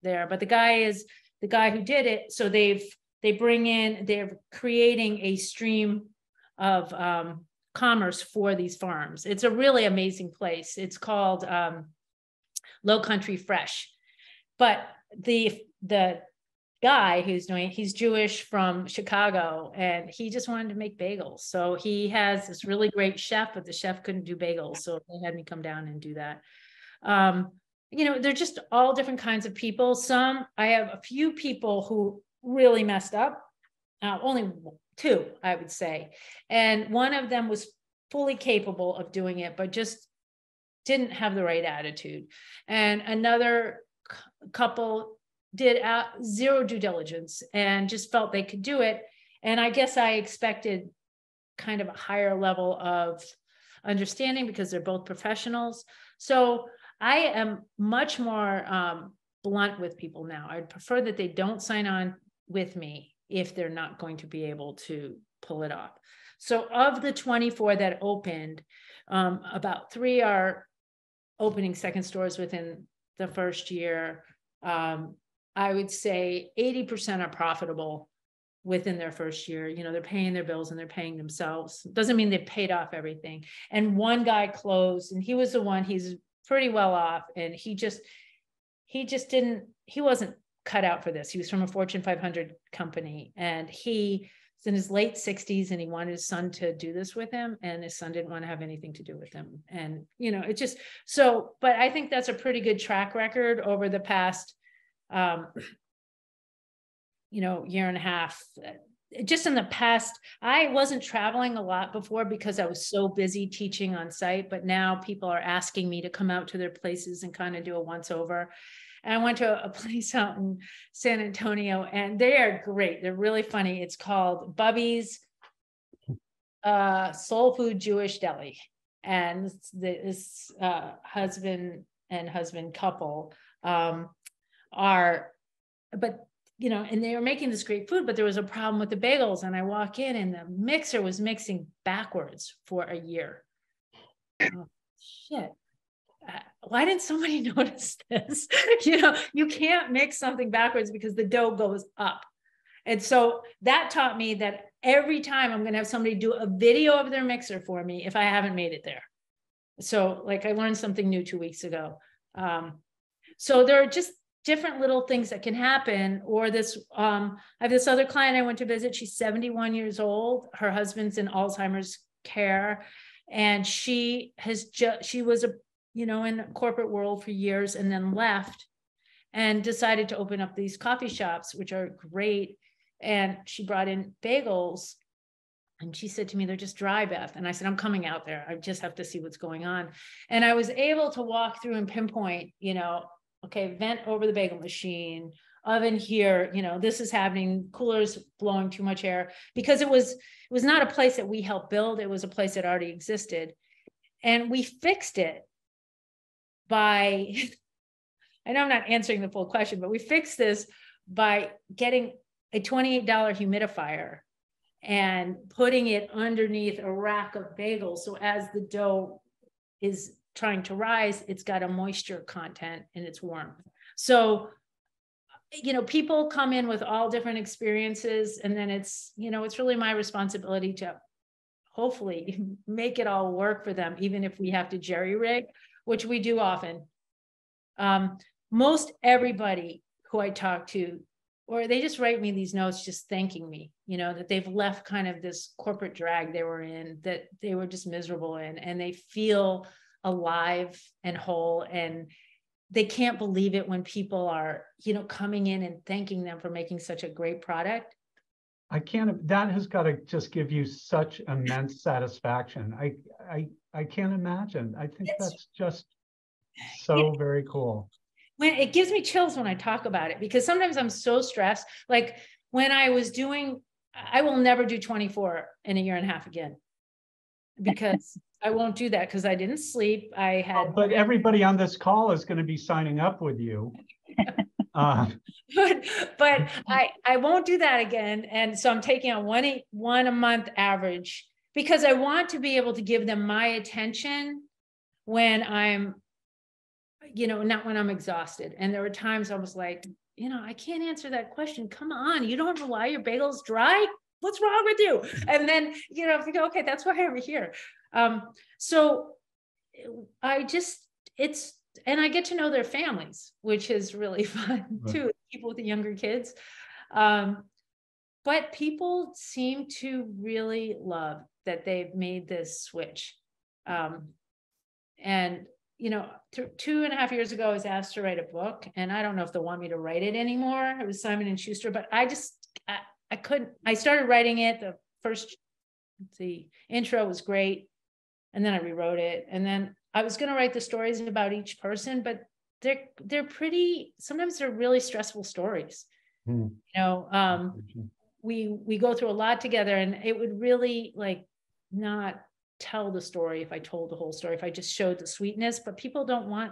there. But the guy is the guy who did it. So they're creating a stream of commerce for these farms. It's a really amazing place. It's called Lowcountry Fresh. But the guy who's doing it, he's Jewish from Chicago, and he just wanted to make bagels. So he has this really great chef, but the chef couldn't do bagels. So they had me come down and do that. You know, they're just all different kinds of people. Some, I have a few people who really messed up, only two, I would say. And one of them was fully capable of doing it, but just didn't have the right attitude. And another couple did zero due diligence and just felt they could do it. And I guess I expected kind of a higher level of understanding because they're both professionals. So I am much more blunt with people now. I'd prefer that they don't sign on with me if they're not going to be able to pull it off. So of the 24 that opened, about 3 are opening second stores within the first year. I would say 80% are profitable within their first year. You know, they're paying their bills and they're paying themselves. Doesn't mean they paid off everything. And one guy closed, and he was the one, he's pretty well off. And he just didn't, he wasn't cut out for this. He was from a Fortune 500 company, and he was in his late 60s, and he wanted his son to do this with him, and his son didn't want to have anything to do with him. And, you know, it just, so, but I think that's a pretty good track record over the past, you know, year and a half. Just in the past, I wasn't traveling a lot before because I was so busy teaching on site, but now people are asking me to come out to their places and kind of do a once over. And I went to a place out in San Antonio, and they are great. They're really funny. It's called Bubby's Soul Food Jewish Deli. And this husband and husband couple are, but, you know, and they were making this great food, but there was a problem with the bagels. And I walk in, and the mixer was mixing backwards for a year. Oh, shit. Why didn't somebody notice this? You know, you can't mix something backwards because the dough goes up. And so that taught me that every time I'm going to have somebody do a video of their mixer for me if I haven't made it there. So like I learned something new 2 weeks ago. So there are just different little things that can happen. Or this, I have this other client I went to visit. She's 71 years old. Her husband's in Alzheimer's care. And she has just, she was a, you know, in the corporate world for years, and then left and decided to open up these coffee shops, which are great. And she brought in bagels, and she said to me, they're just dry, Beth. And I said, I'm coming out there. I just have to see what's going on. And I was able to walk through and pinpoint, you know, okay, vent over the bagel machine, oven here, you know, this is happening, coolers blowing too much air, because it was not a place that we helped build. It was a place that already existed, and we fixed it. By, I know I'm not answering the full question, but we fixed this by getting a $28 humidifier and putting it underneath a rack of bagels. So as the dough is trying to rise, it's got a moisture content and it's warm. So, you know, people come in with all different experiences, and then it's, you know, it's really my responsibility to hopefully make it all work for them, even if we have to jerry rig, which we do often. Most everybody who I talk to, or they just write me these notes just thanking me, you know, that they've left kind of this corporate drag they were in, that they were just miserable in, and they feel alive and whole. And they can't believe it when people are, you know, coming in and thanking them for making such a great product. I can't, that has got to just give you such immense satisfaction. I can't imagine. I think that's just so very cool. When it gives me chills when I talk about it, because sometimes I'm so stressed. Like when I was doing, I will never do 24 in a year and a half again, because I won't do that, because I didn't sleep. I had. Oh, but everybody on this call is going to be signing up with you. But I won't do that again. And so I'm taking on one a month average, because I want to be able to give them my attention when I'm, you know, not when I'm exhausted. And there were times I was like, you know, I can't answer that question. Come on, you don't have to lie, your bagel's dry. What's wrong with you? And then, you know, I go, okay, that's why I'm here. So I just, it's and I get to know their families, which is really fun too, people with the younger kids. But people seem to really love that they've made this switch. And, you know, 2.5 years ago, I was asked to write a book, and I don't know if they want me to write it anymore. It was Simon and Schuster, but I couldn't. I started writing it. The intro was great. And then I rewrote it. And then I was going to write the stories about each person, but they're pretty, sometimes they're really stressful stories. Mm. You know, we go through a lot together, and it would really like not tell the story if I told the whole story, if I just showed the sweetness, but people don't want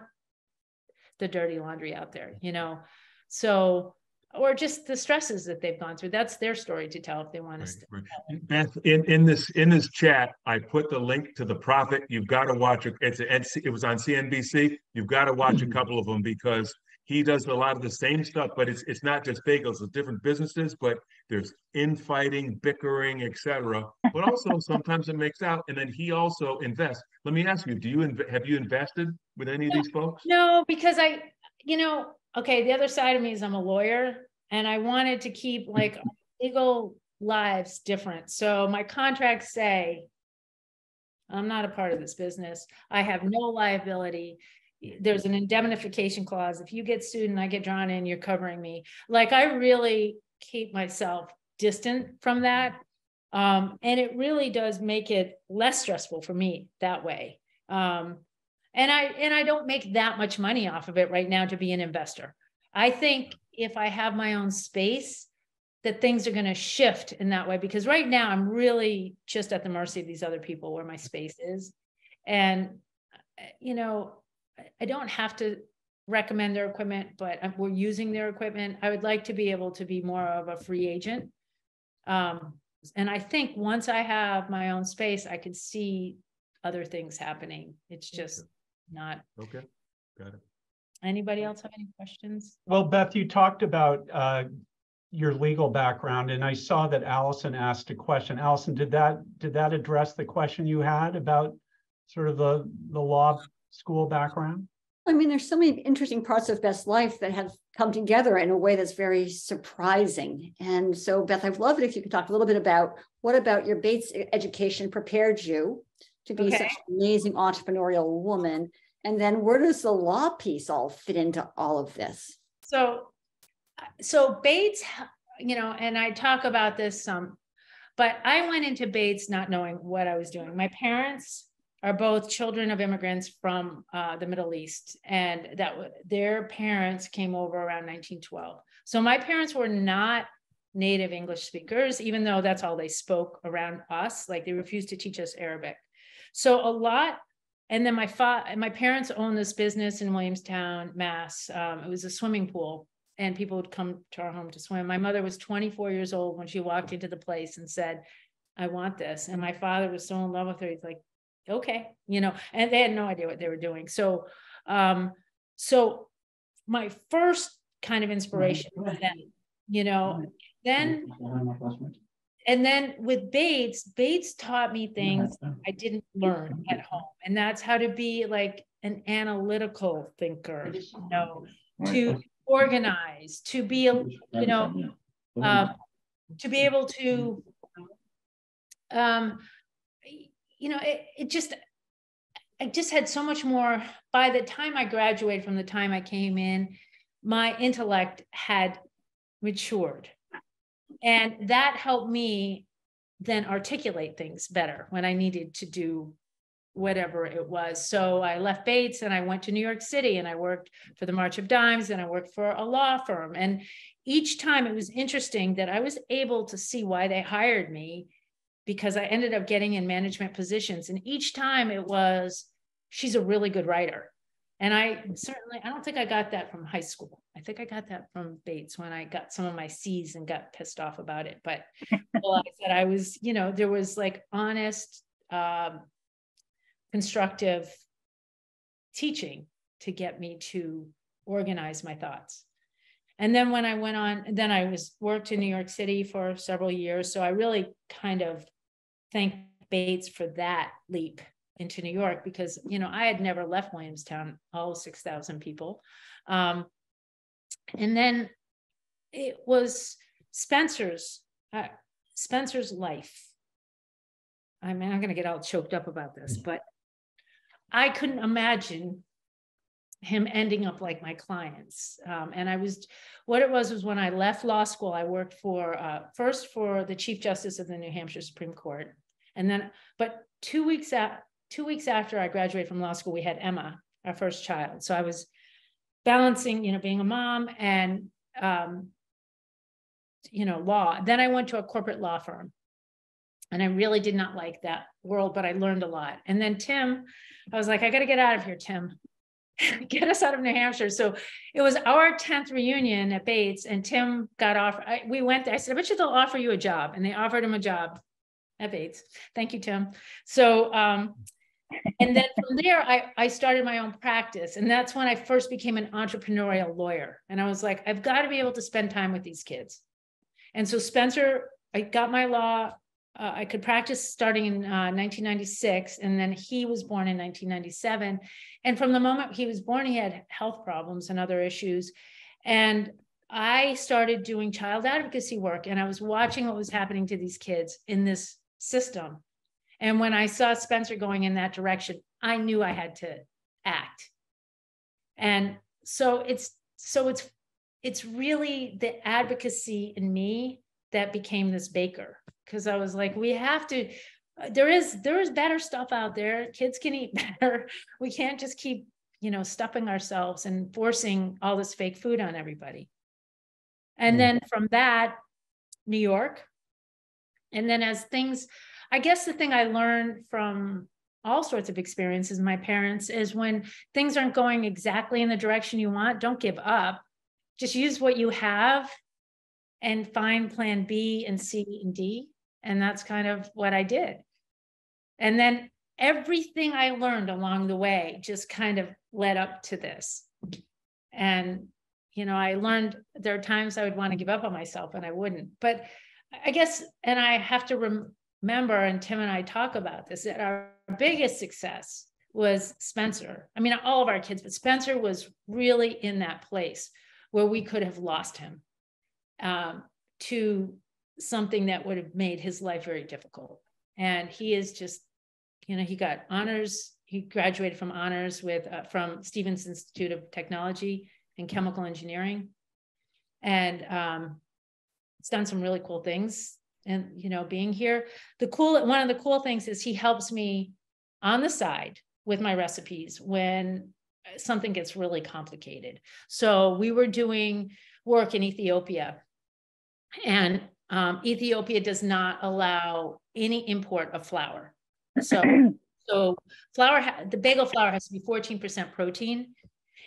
the dirty laundry out there, you know? So, or just the stresses that they've gone through. That's their story to tell if they want us to. Right. Beth, in this chat, I put the link to The Profit. You've got to watch it. It was on CNBC. You've got to watch a couple of them, because he does a lot of the same stuff, but it's not just bagels, it's different businesses, but there's infighting, bickering, etc. But also sometimes it makes out, and then he also invests. Let me ask you, have you invested with any of these folks? No, because the other side of me is I'm a lawyer, and I wanted to keep like legal lives different. So my contracts say, I'm not a part of this business. I have no liability. There's an indemnification clause. If you get sued and I get drawn in, you're covering me. Like, I really keep myself distant from that. And it really does make it less stressful for me that way. And I don't make that much money off of it right now to be an investor. I think if I have my own space, that things are going to shift in that way, because right now I'm really just at the mercy of these other people where my space is. And, you know, I don't have to recommend their equipment, but we're using their equipment. I would like to be able to be more of a free agent. And I think once I have my own space, I could see other things happening. It's just... not okay. Got it. Anybody else have any questions? Well, Beth, you talked about your legal background, and I saw that Allison asked a question. Allison, did that address the question you had about sort of the law school background? I mean, there's so many interesting parts of Beth's life that have come together in a way that's very surprising. And so, Beth, I'd love it if you could talk a little bit about what about your Bates education prepared you to be such an amazing entrepreneurial woman. And then where does the law piece all fit into all of this? So Bates, you know, and I talk about this some, but I went into Bates not knowing what I was doing. My parents are both children of immigrants from the Middle East, and their parents came over around 1912. So my parents were not native English speakers, even though that's all they spoke around us. Like, they refused to teach us Arabic. So a lot, and then my parents owned this business in Williamstown, Mass. It was a swimming pool, and people would come to our home to swim. My mother was 24 years old when she walked into the place and said, I want this. And my father was so in love with her. He's like, okay, you know, and they had no idea what they were doing. So, so my first kind of inspiration was that, you know, then... And then with Bates taught me things I didn't learn at home. And that's how to be like an analytical thinker, you know, to organize, to be, you know, to be able to, you know, I just had so much more. By the time I graduated from the time I came in, my intellect had matured. And that helped me then articulate things better when I needed to do whatever it was. So I left Bates and I went to New York City, and I worked for the March of Dimes, and I worked for a law firm. And each time it was interesting that I was able to see why they hired me, because I ended up getting in management positions. And each time it was, she's a really good writer. And I don't think I got that from high school. I think I got that from Bates when I got some of my C's and got pissed off about it. But like I said, I was, you know, there was like honest, constructive teaching to get me to organize my thoughts. And then when I went on, then I worked in New York City for several years. So I really kind of thank Bates for that leap into New York because, you know, I had never left Williamstown, all 6,000 people. And then it was Spencer's life. I mean, I'm going to get all choked up about this, but I couldn't imagine him ending up like my clients. And I was, what it was when I left law school, I worked for, first for the Chief Justice of the New Hampshire Supreme Court. And then, but 2 weeks out, 2 weeks after I graduated from law school, we had Emma, our first child. So I was balancing, you know, being a mom and, you know, law. Then I went to a corporate law firm. And I really did not like that world, but I learned a lot. And then Tim, I was like, I got to get out of here, Tim. Get us out of New Hampshire. So it was our 10th reunion at Bates, and Tim got off. We went there. I said, I bet you they'll offer you a job. And they offered him a job at Bates. Thank you, Tim. So, and then from there, I started my own practice. And that's when I first became an entrepreneurial lawyer. And I was like, I've got to be able to spend time with these kids. And so Spencer, I got my law. I could practice starting in 1996, and then he was born in 1997. And from the moment he was born, he had health problems and other issues. And I started doing child advocacy work, and I was watching what was happening to these kids in this system. And when I saw Spencer going in that direction, I knew I had to act. And so it's really the advocacy in me that became this baker. Because I was like, we have to, there is better stuff out there. Kids can eat better. We can't just keep, you know, stuffing ourselves and forcing all this fake food on everybody. And then from that, New York. And then as things, I guess the thing I learned from all sorts of experiences, my parents, is when things aren't going exactly in the direction you want, don't give up. Just use what you have and find plan B and C and D. And that's kind of what I did. And then everything I learned along the way just kind of led up to this. And, you know, I learned there are times I would want to give up on myself and I wouldn't. But I guess, and I have to remember, and Tim and I talk about this, that our biggest success was Spencer. I mean, all of our kids, but Spencer was really in that place where we could have lost him to something that would have made his life very difficult. And he is just, you know, he got honors. He graduated from honors with, from Stevens Institute of Technology and Chemical Engineering. And it's done some really cool things. And, you know, being here, one of the cool things is he helps me on the side with my recipes when something gets really complicated. So we were doing work in Ethiopia. And Ethiopia does not allow any import of flour. So flour, the bagel flour has to be 14% protein,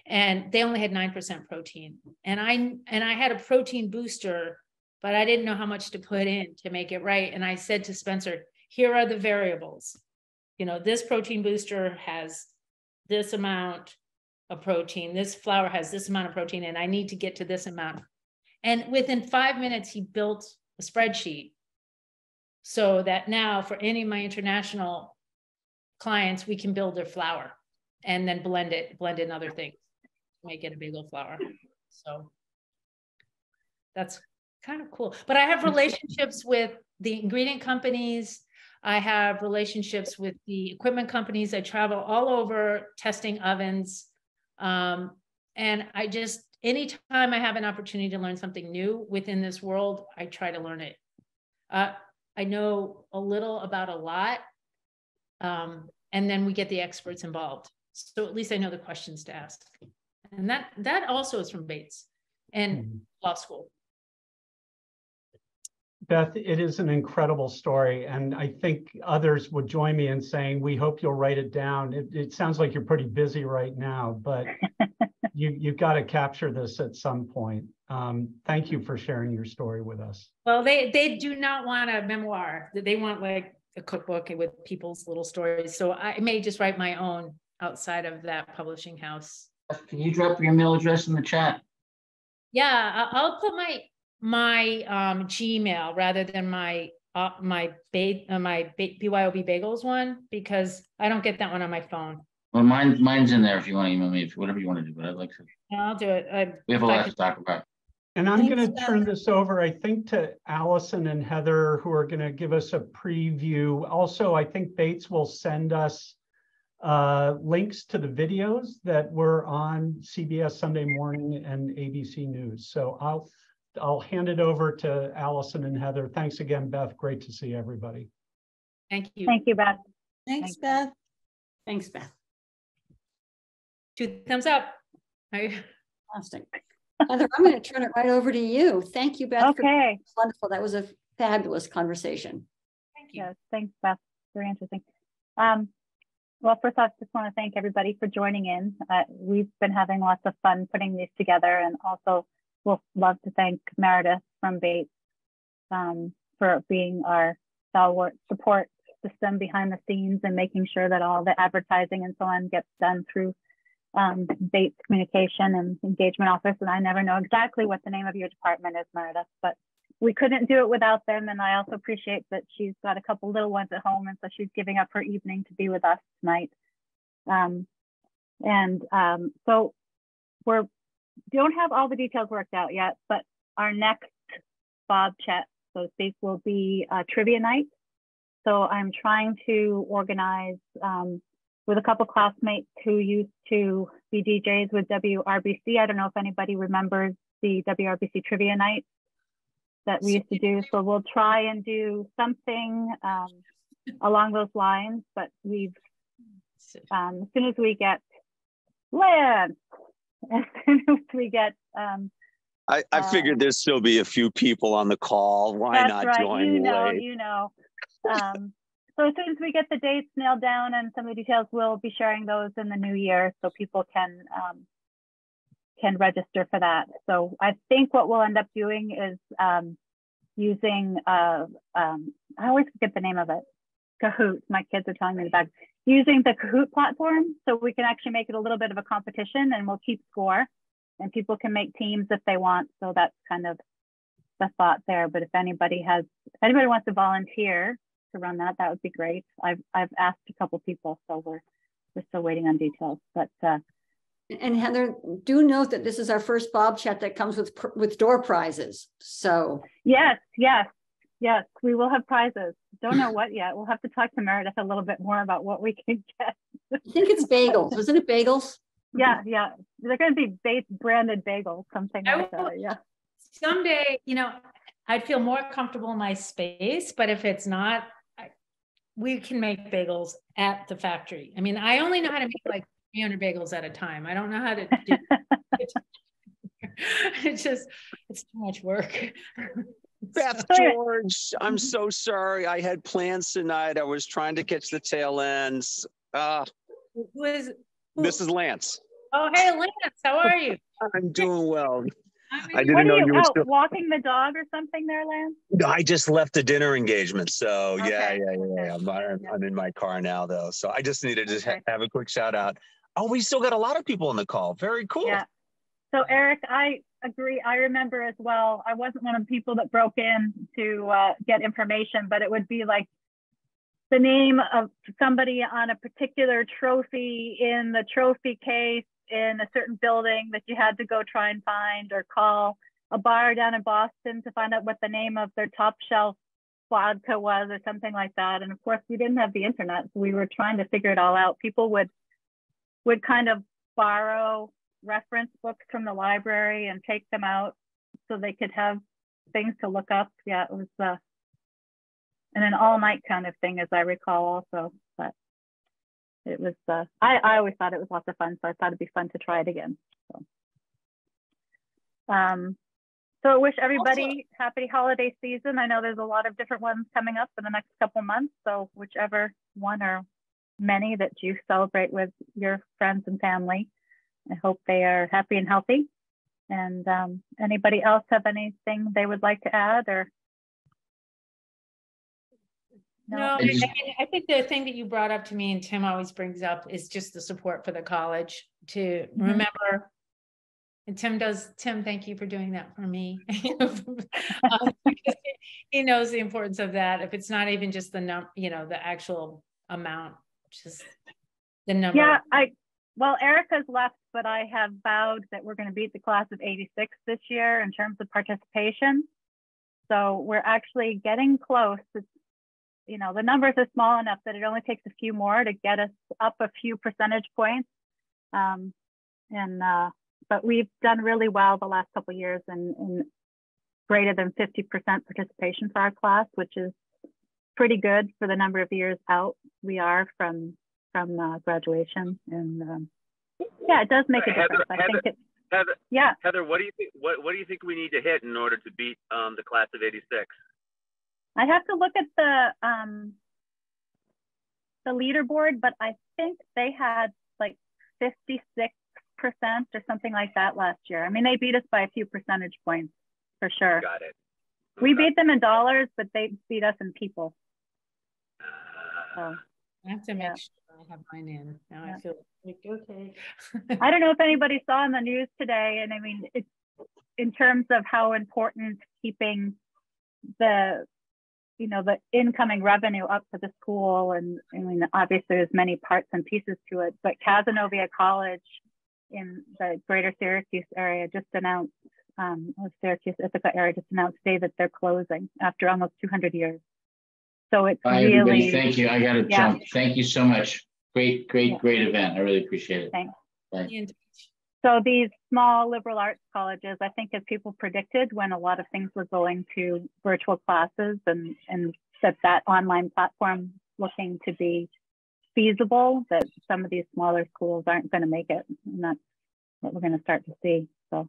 and they only had 9% protein. And I had a protein booster, but I didn't know how much to put in to make it right. And I said to Spencer, here are the variables. You know, this protein booster has this amount of protein, this flour has this amount of protein, and I need to get to this amount. And within 5 minutes, he built a spreadsheet so that now for any of my international clients, we can build their flour and then blend in other things, make it a bagel flour. So that's kind of cool. But I have relationships with the ingredient companies. I have relationships with the equipment companies. I travel all over testing ovens. And I just, anytime I have an opportunity to learn something new within this world, I try to learn it. I know a little about a lot, and then we get the experts involved. So at least I know the questions to ask. And that also is from Bates and law school. Beth, it is an incredible story, and I think others would join me in saying, we hope you'll write it down. It sounds like you're pretty busy right now, but you've got to capture this at some point. Thank you for sharing your story with us. Well, they do not want a memoir. They want like a cookbook with people's little stories. So I may just write my own outside of that publishing house. Can you drop your email address in the chat? Yeah, I'll put my Gmail rather than my my BYOB bagels one, because I don't get that one on my phone. Well, mine's in there if you want to email me, if whatever you want to do, but I'd like to. I'll do it. We have a lot to talk about. And I'm going to turn this over, I think, to Allison and Heather, who are going to give us a preview. Also, I think Bates will send us links to the videos that were on CBS Sunday Morning and ABC News. So I'll hand it over to Allison and Heather. Thanks again, Beth. Great to see everybody. Thank you. Thank you, Beth. Thanks, Beth. Thanks, Beth. 2 thumbs up. Fantastic. Heather, I'm going to turn it right over to you. Thank you, Beth. Okay. For wonderful. That was a fabulous conversation. Thank you. Yes, thanks, Beth. Very interesting. Well, first off, just want to thank everybody for joining in. We've been having lots of fun putting these together, and also we'll love to thank Meredith from Bates for being our stalwart support system behind the scenes and making sure that all the advertising and so on gets done through Bates Communication and Engagement Office. And I never know exactly what the name of your department is, Meredith, but we couldn't do it without them. And I also appreciate that she's got a couple little ones at home, and so she's giving up her evening to be with us tonight. So we don't have all the details worked out yet, but our next BobChat, so to speak, will be a trivia night. So I'm trying to organize with a couple classmates who used to be DJs with WRBC. I don't know if anybody remembers the WRBC trivia night that we used to do. So we'll try and do something along those lines, but we've, as soon as we get land, as soon as we get... I figured there'd still be a few people on the call. Why not join? You know. So as soon as we get the dates nailed down and some of the details, we'll be sharing those in the new year so people can register for that. So I think what we'll end up doing is using, I always forget the name of it, Kahoot. My kids are telling me about it. Using the Kahoot platform, so we can actually make it a little bit of a competition, and we'll keep score, and people can make teams if they want. So that's kind of the thought there. But if anybody has, if anybody wants to volunteer to run that, that would be great. I've asked a couple people, so we're still waiting on details. But and Heather, do note that this is our first BobChat that comes with door prizes. So yes, we will have prizes. Don't know what yet. We'll have to talk to Meredith a little bit more about what we can get. I think it's bagels. Isn't it bagels? Yeah. They're going to be Bates branded bagels, something like that. Yeah. Someday, you know, I'd feel more comfortable in my space, but if it's not, we can make bagels at the factory. I mean, I only know how to make like 300 bagels at a time. I don't know how to do it. It's too much work. Beth George, I'm so sorry. I had plans tonight. I was trying to catch the tail ends. This is Lance. Oh, hey, Lance, how are you? I'm doing well. I didn't know you were still walking the dog or something there, Lance? No, I just left a dinner engagement. So okay. Yeah. I'm in my car now though. So I just needed to have a quick shout out. Oh, we still got a lot of people on the call. Very cool. Yeah. So Eric, I agree. I remember as well. I wasn't one of the people that broke in to get information, but it would be like the name of somebody on a particular trophy in the trophy case in a certain building that you had to go try and find, or call a bar down in Boston to find out what the name of their top shelf vodka was or something like that. And of course we didn't have the internet, so we were trying to figure it all out. People would kind of borrow reference books from the library and take them out so they could have things to look up. Yeah, it was an all-night kind of thing, as I recall also, but it was I always thought it was lots of fun, so I thought it'd be fun to try it again. So so I wish everybody happy holiday season. I know there's a lot of different ones coming up in the next couple months, so whichever one or many that you celebrate with your friends and family, I hope they are happy and healthy. And anybody else have anything they would like to add? Or no, I think the thing that you brought up to me, and Tim always brings up, is just the support for the college to remember. And Tim does. Tim, thank you for doing that for me. he knows the importance of that. If it's not even just the the actual amount, just the number. Yeah, well, Erica's left, but I have vowed that we're going to beat the class of '86 this year in terms of participation. So we're actually getting close. It's, the numbers are small enough that it only takes a few more to get us up a few percentage points. But we've done really well the last couple of years in greater than 50% participation for our class, which is pretty good for the number of years out we are from graduation. And yeah, it does make a difference. Heather, what do you think? What do you think we need to hit in order to beat the class of '86? I have to look at the leaderboard, but I think they had like 56% or something like that last year. I mean, they beat us by a few percentage points for sure. Got it. Okay. We beat them in dollars, but they beat us in people. So, I have to make sure I have mine in. Now I feel like, okay. I don't know if anybody saw in the news today, and I mean, it's in terms of how important keeping the the incoming revenue up to the school, and I mean, obviously there's many parts and pieces to it, but Cazenovia College in the greater Syracuse area just announced, or Syracuse Ithaca area just announced today that they're closing after almost 200 years. So it's really, thank you. I got to jump. Thank you so much. Great event. I really appreciate it. Thanks. Bye. So these small liberal arts colleges, I think as people predicted when a lot of things were going to virtual classes, and that online platform looking to be feasible, that some of these smaller schools aren't going to make it. And that's what we're going to start to see. So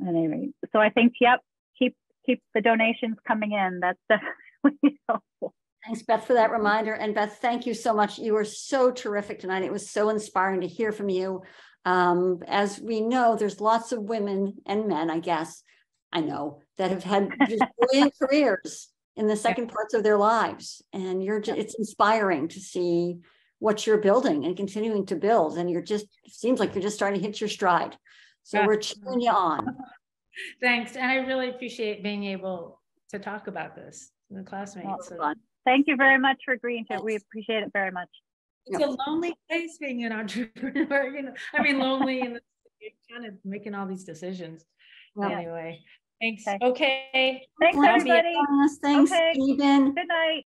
at any rate, so I think, keep the donations coming in. That's definitely helpful. Thanks, Beth, for that reminder. And Beth, thank you so much. You were so terrific tonight. It was so inspiring to hear from you. As we know, there's lots of women and men, I guess, I know, that have had just brilliant careers in the second parts of their lives. And you're just, it's inspiring to see what you're building and continuing to build. And you're just, it seems like you're just starting to hit your stride. So we're cheering you on. Thanks. And I really appreciate being able to talk about this in the classmates. So. Thank you very much for agreeing to it. We appreciate it very much. It's a lonely place being an entrepreneur. I mean, lonely and kind of making all these decisions. Yeah. Anyway, thanks. Okay. Thanks, everybody. Thanks, Stephen. Good night.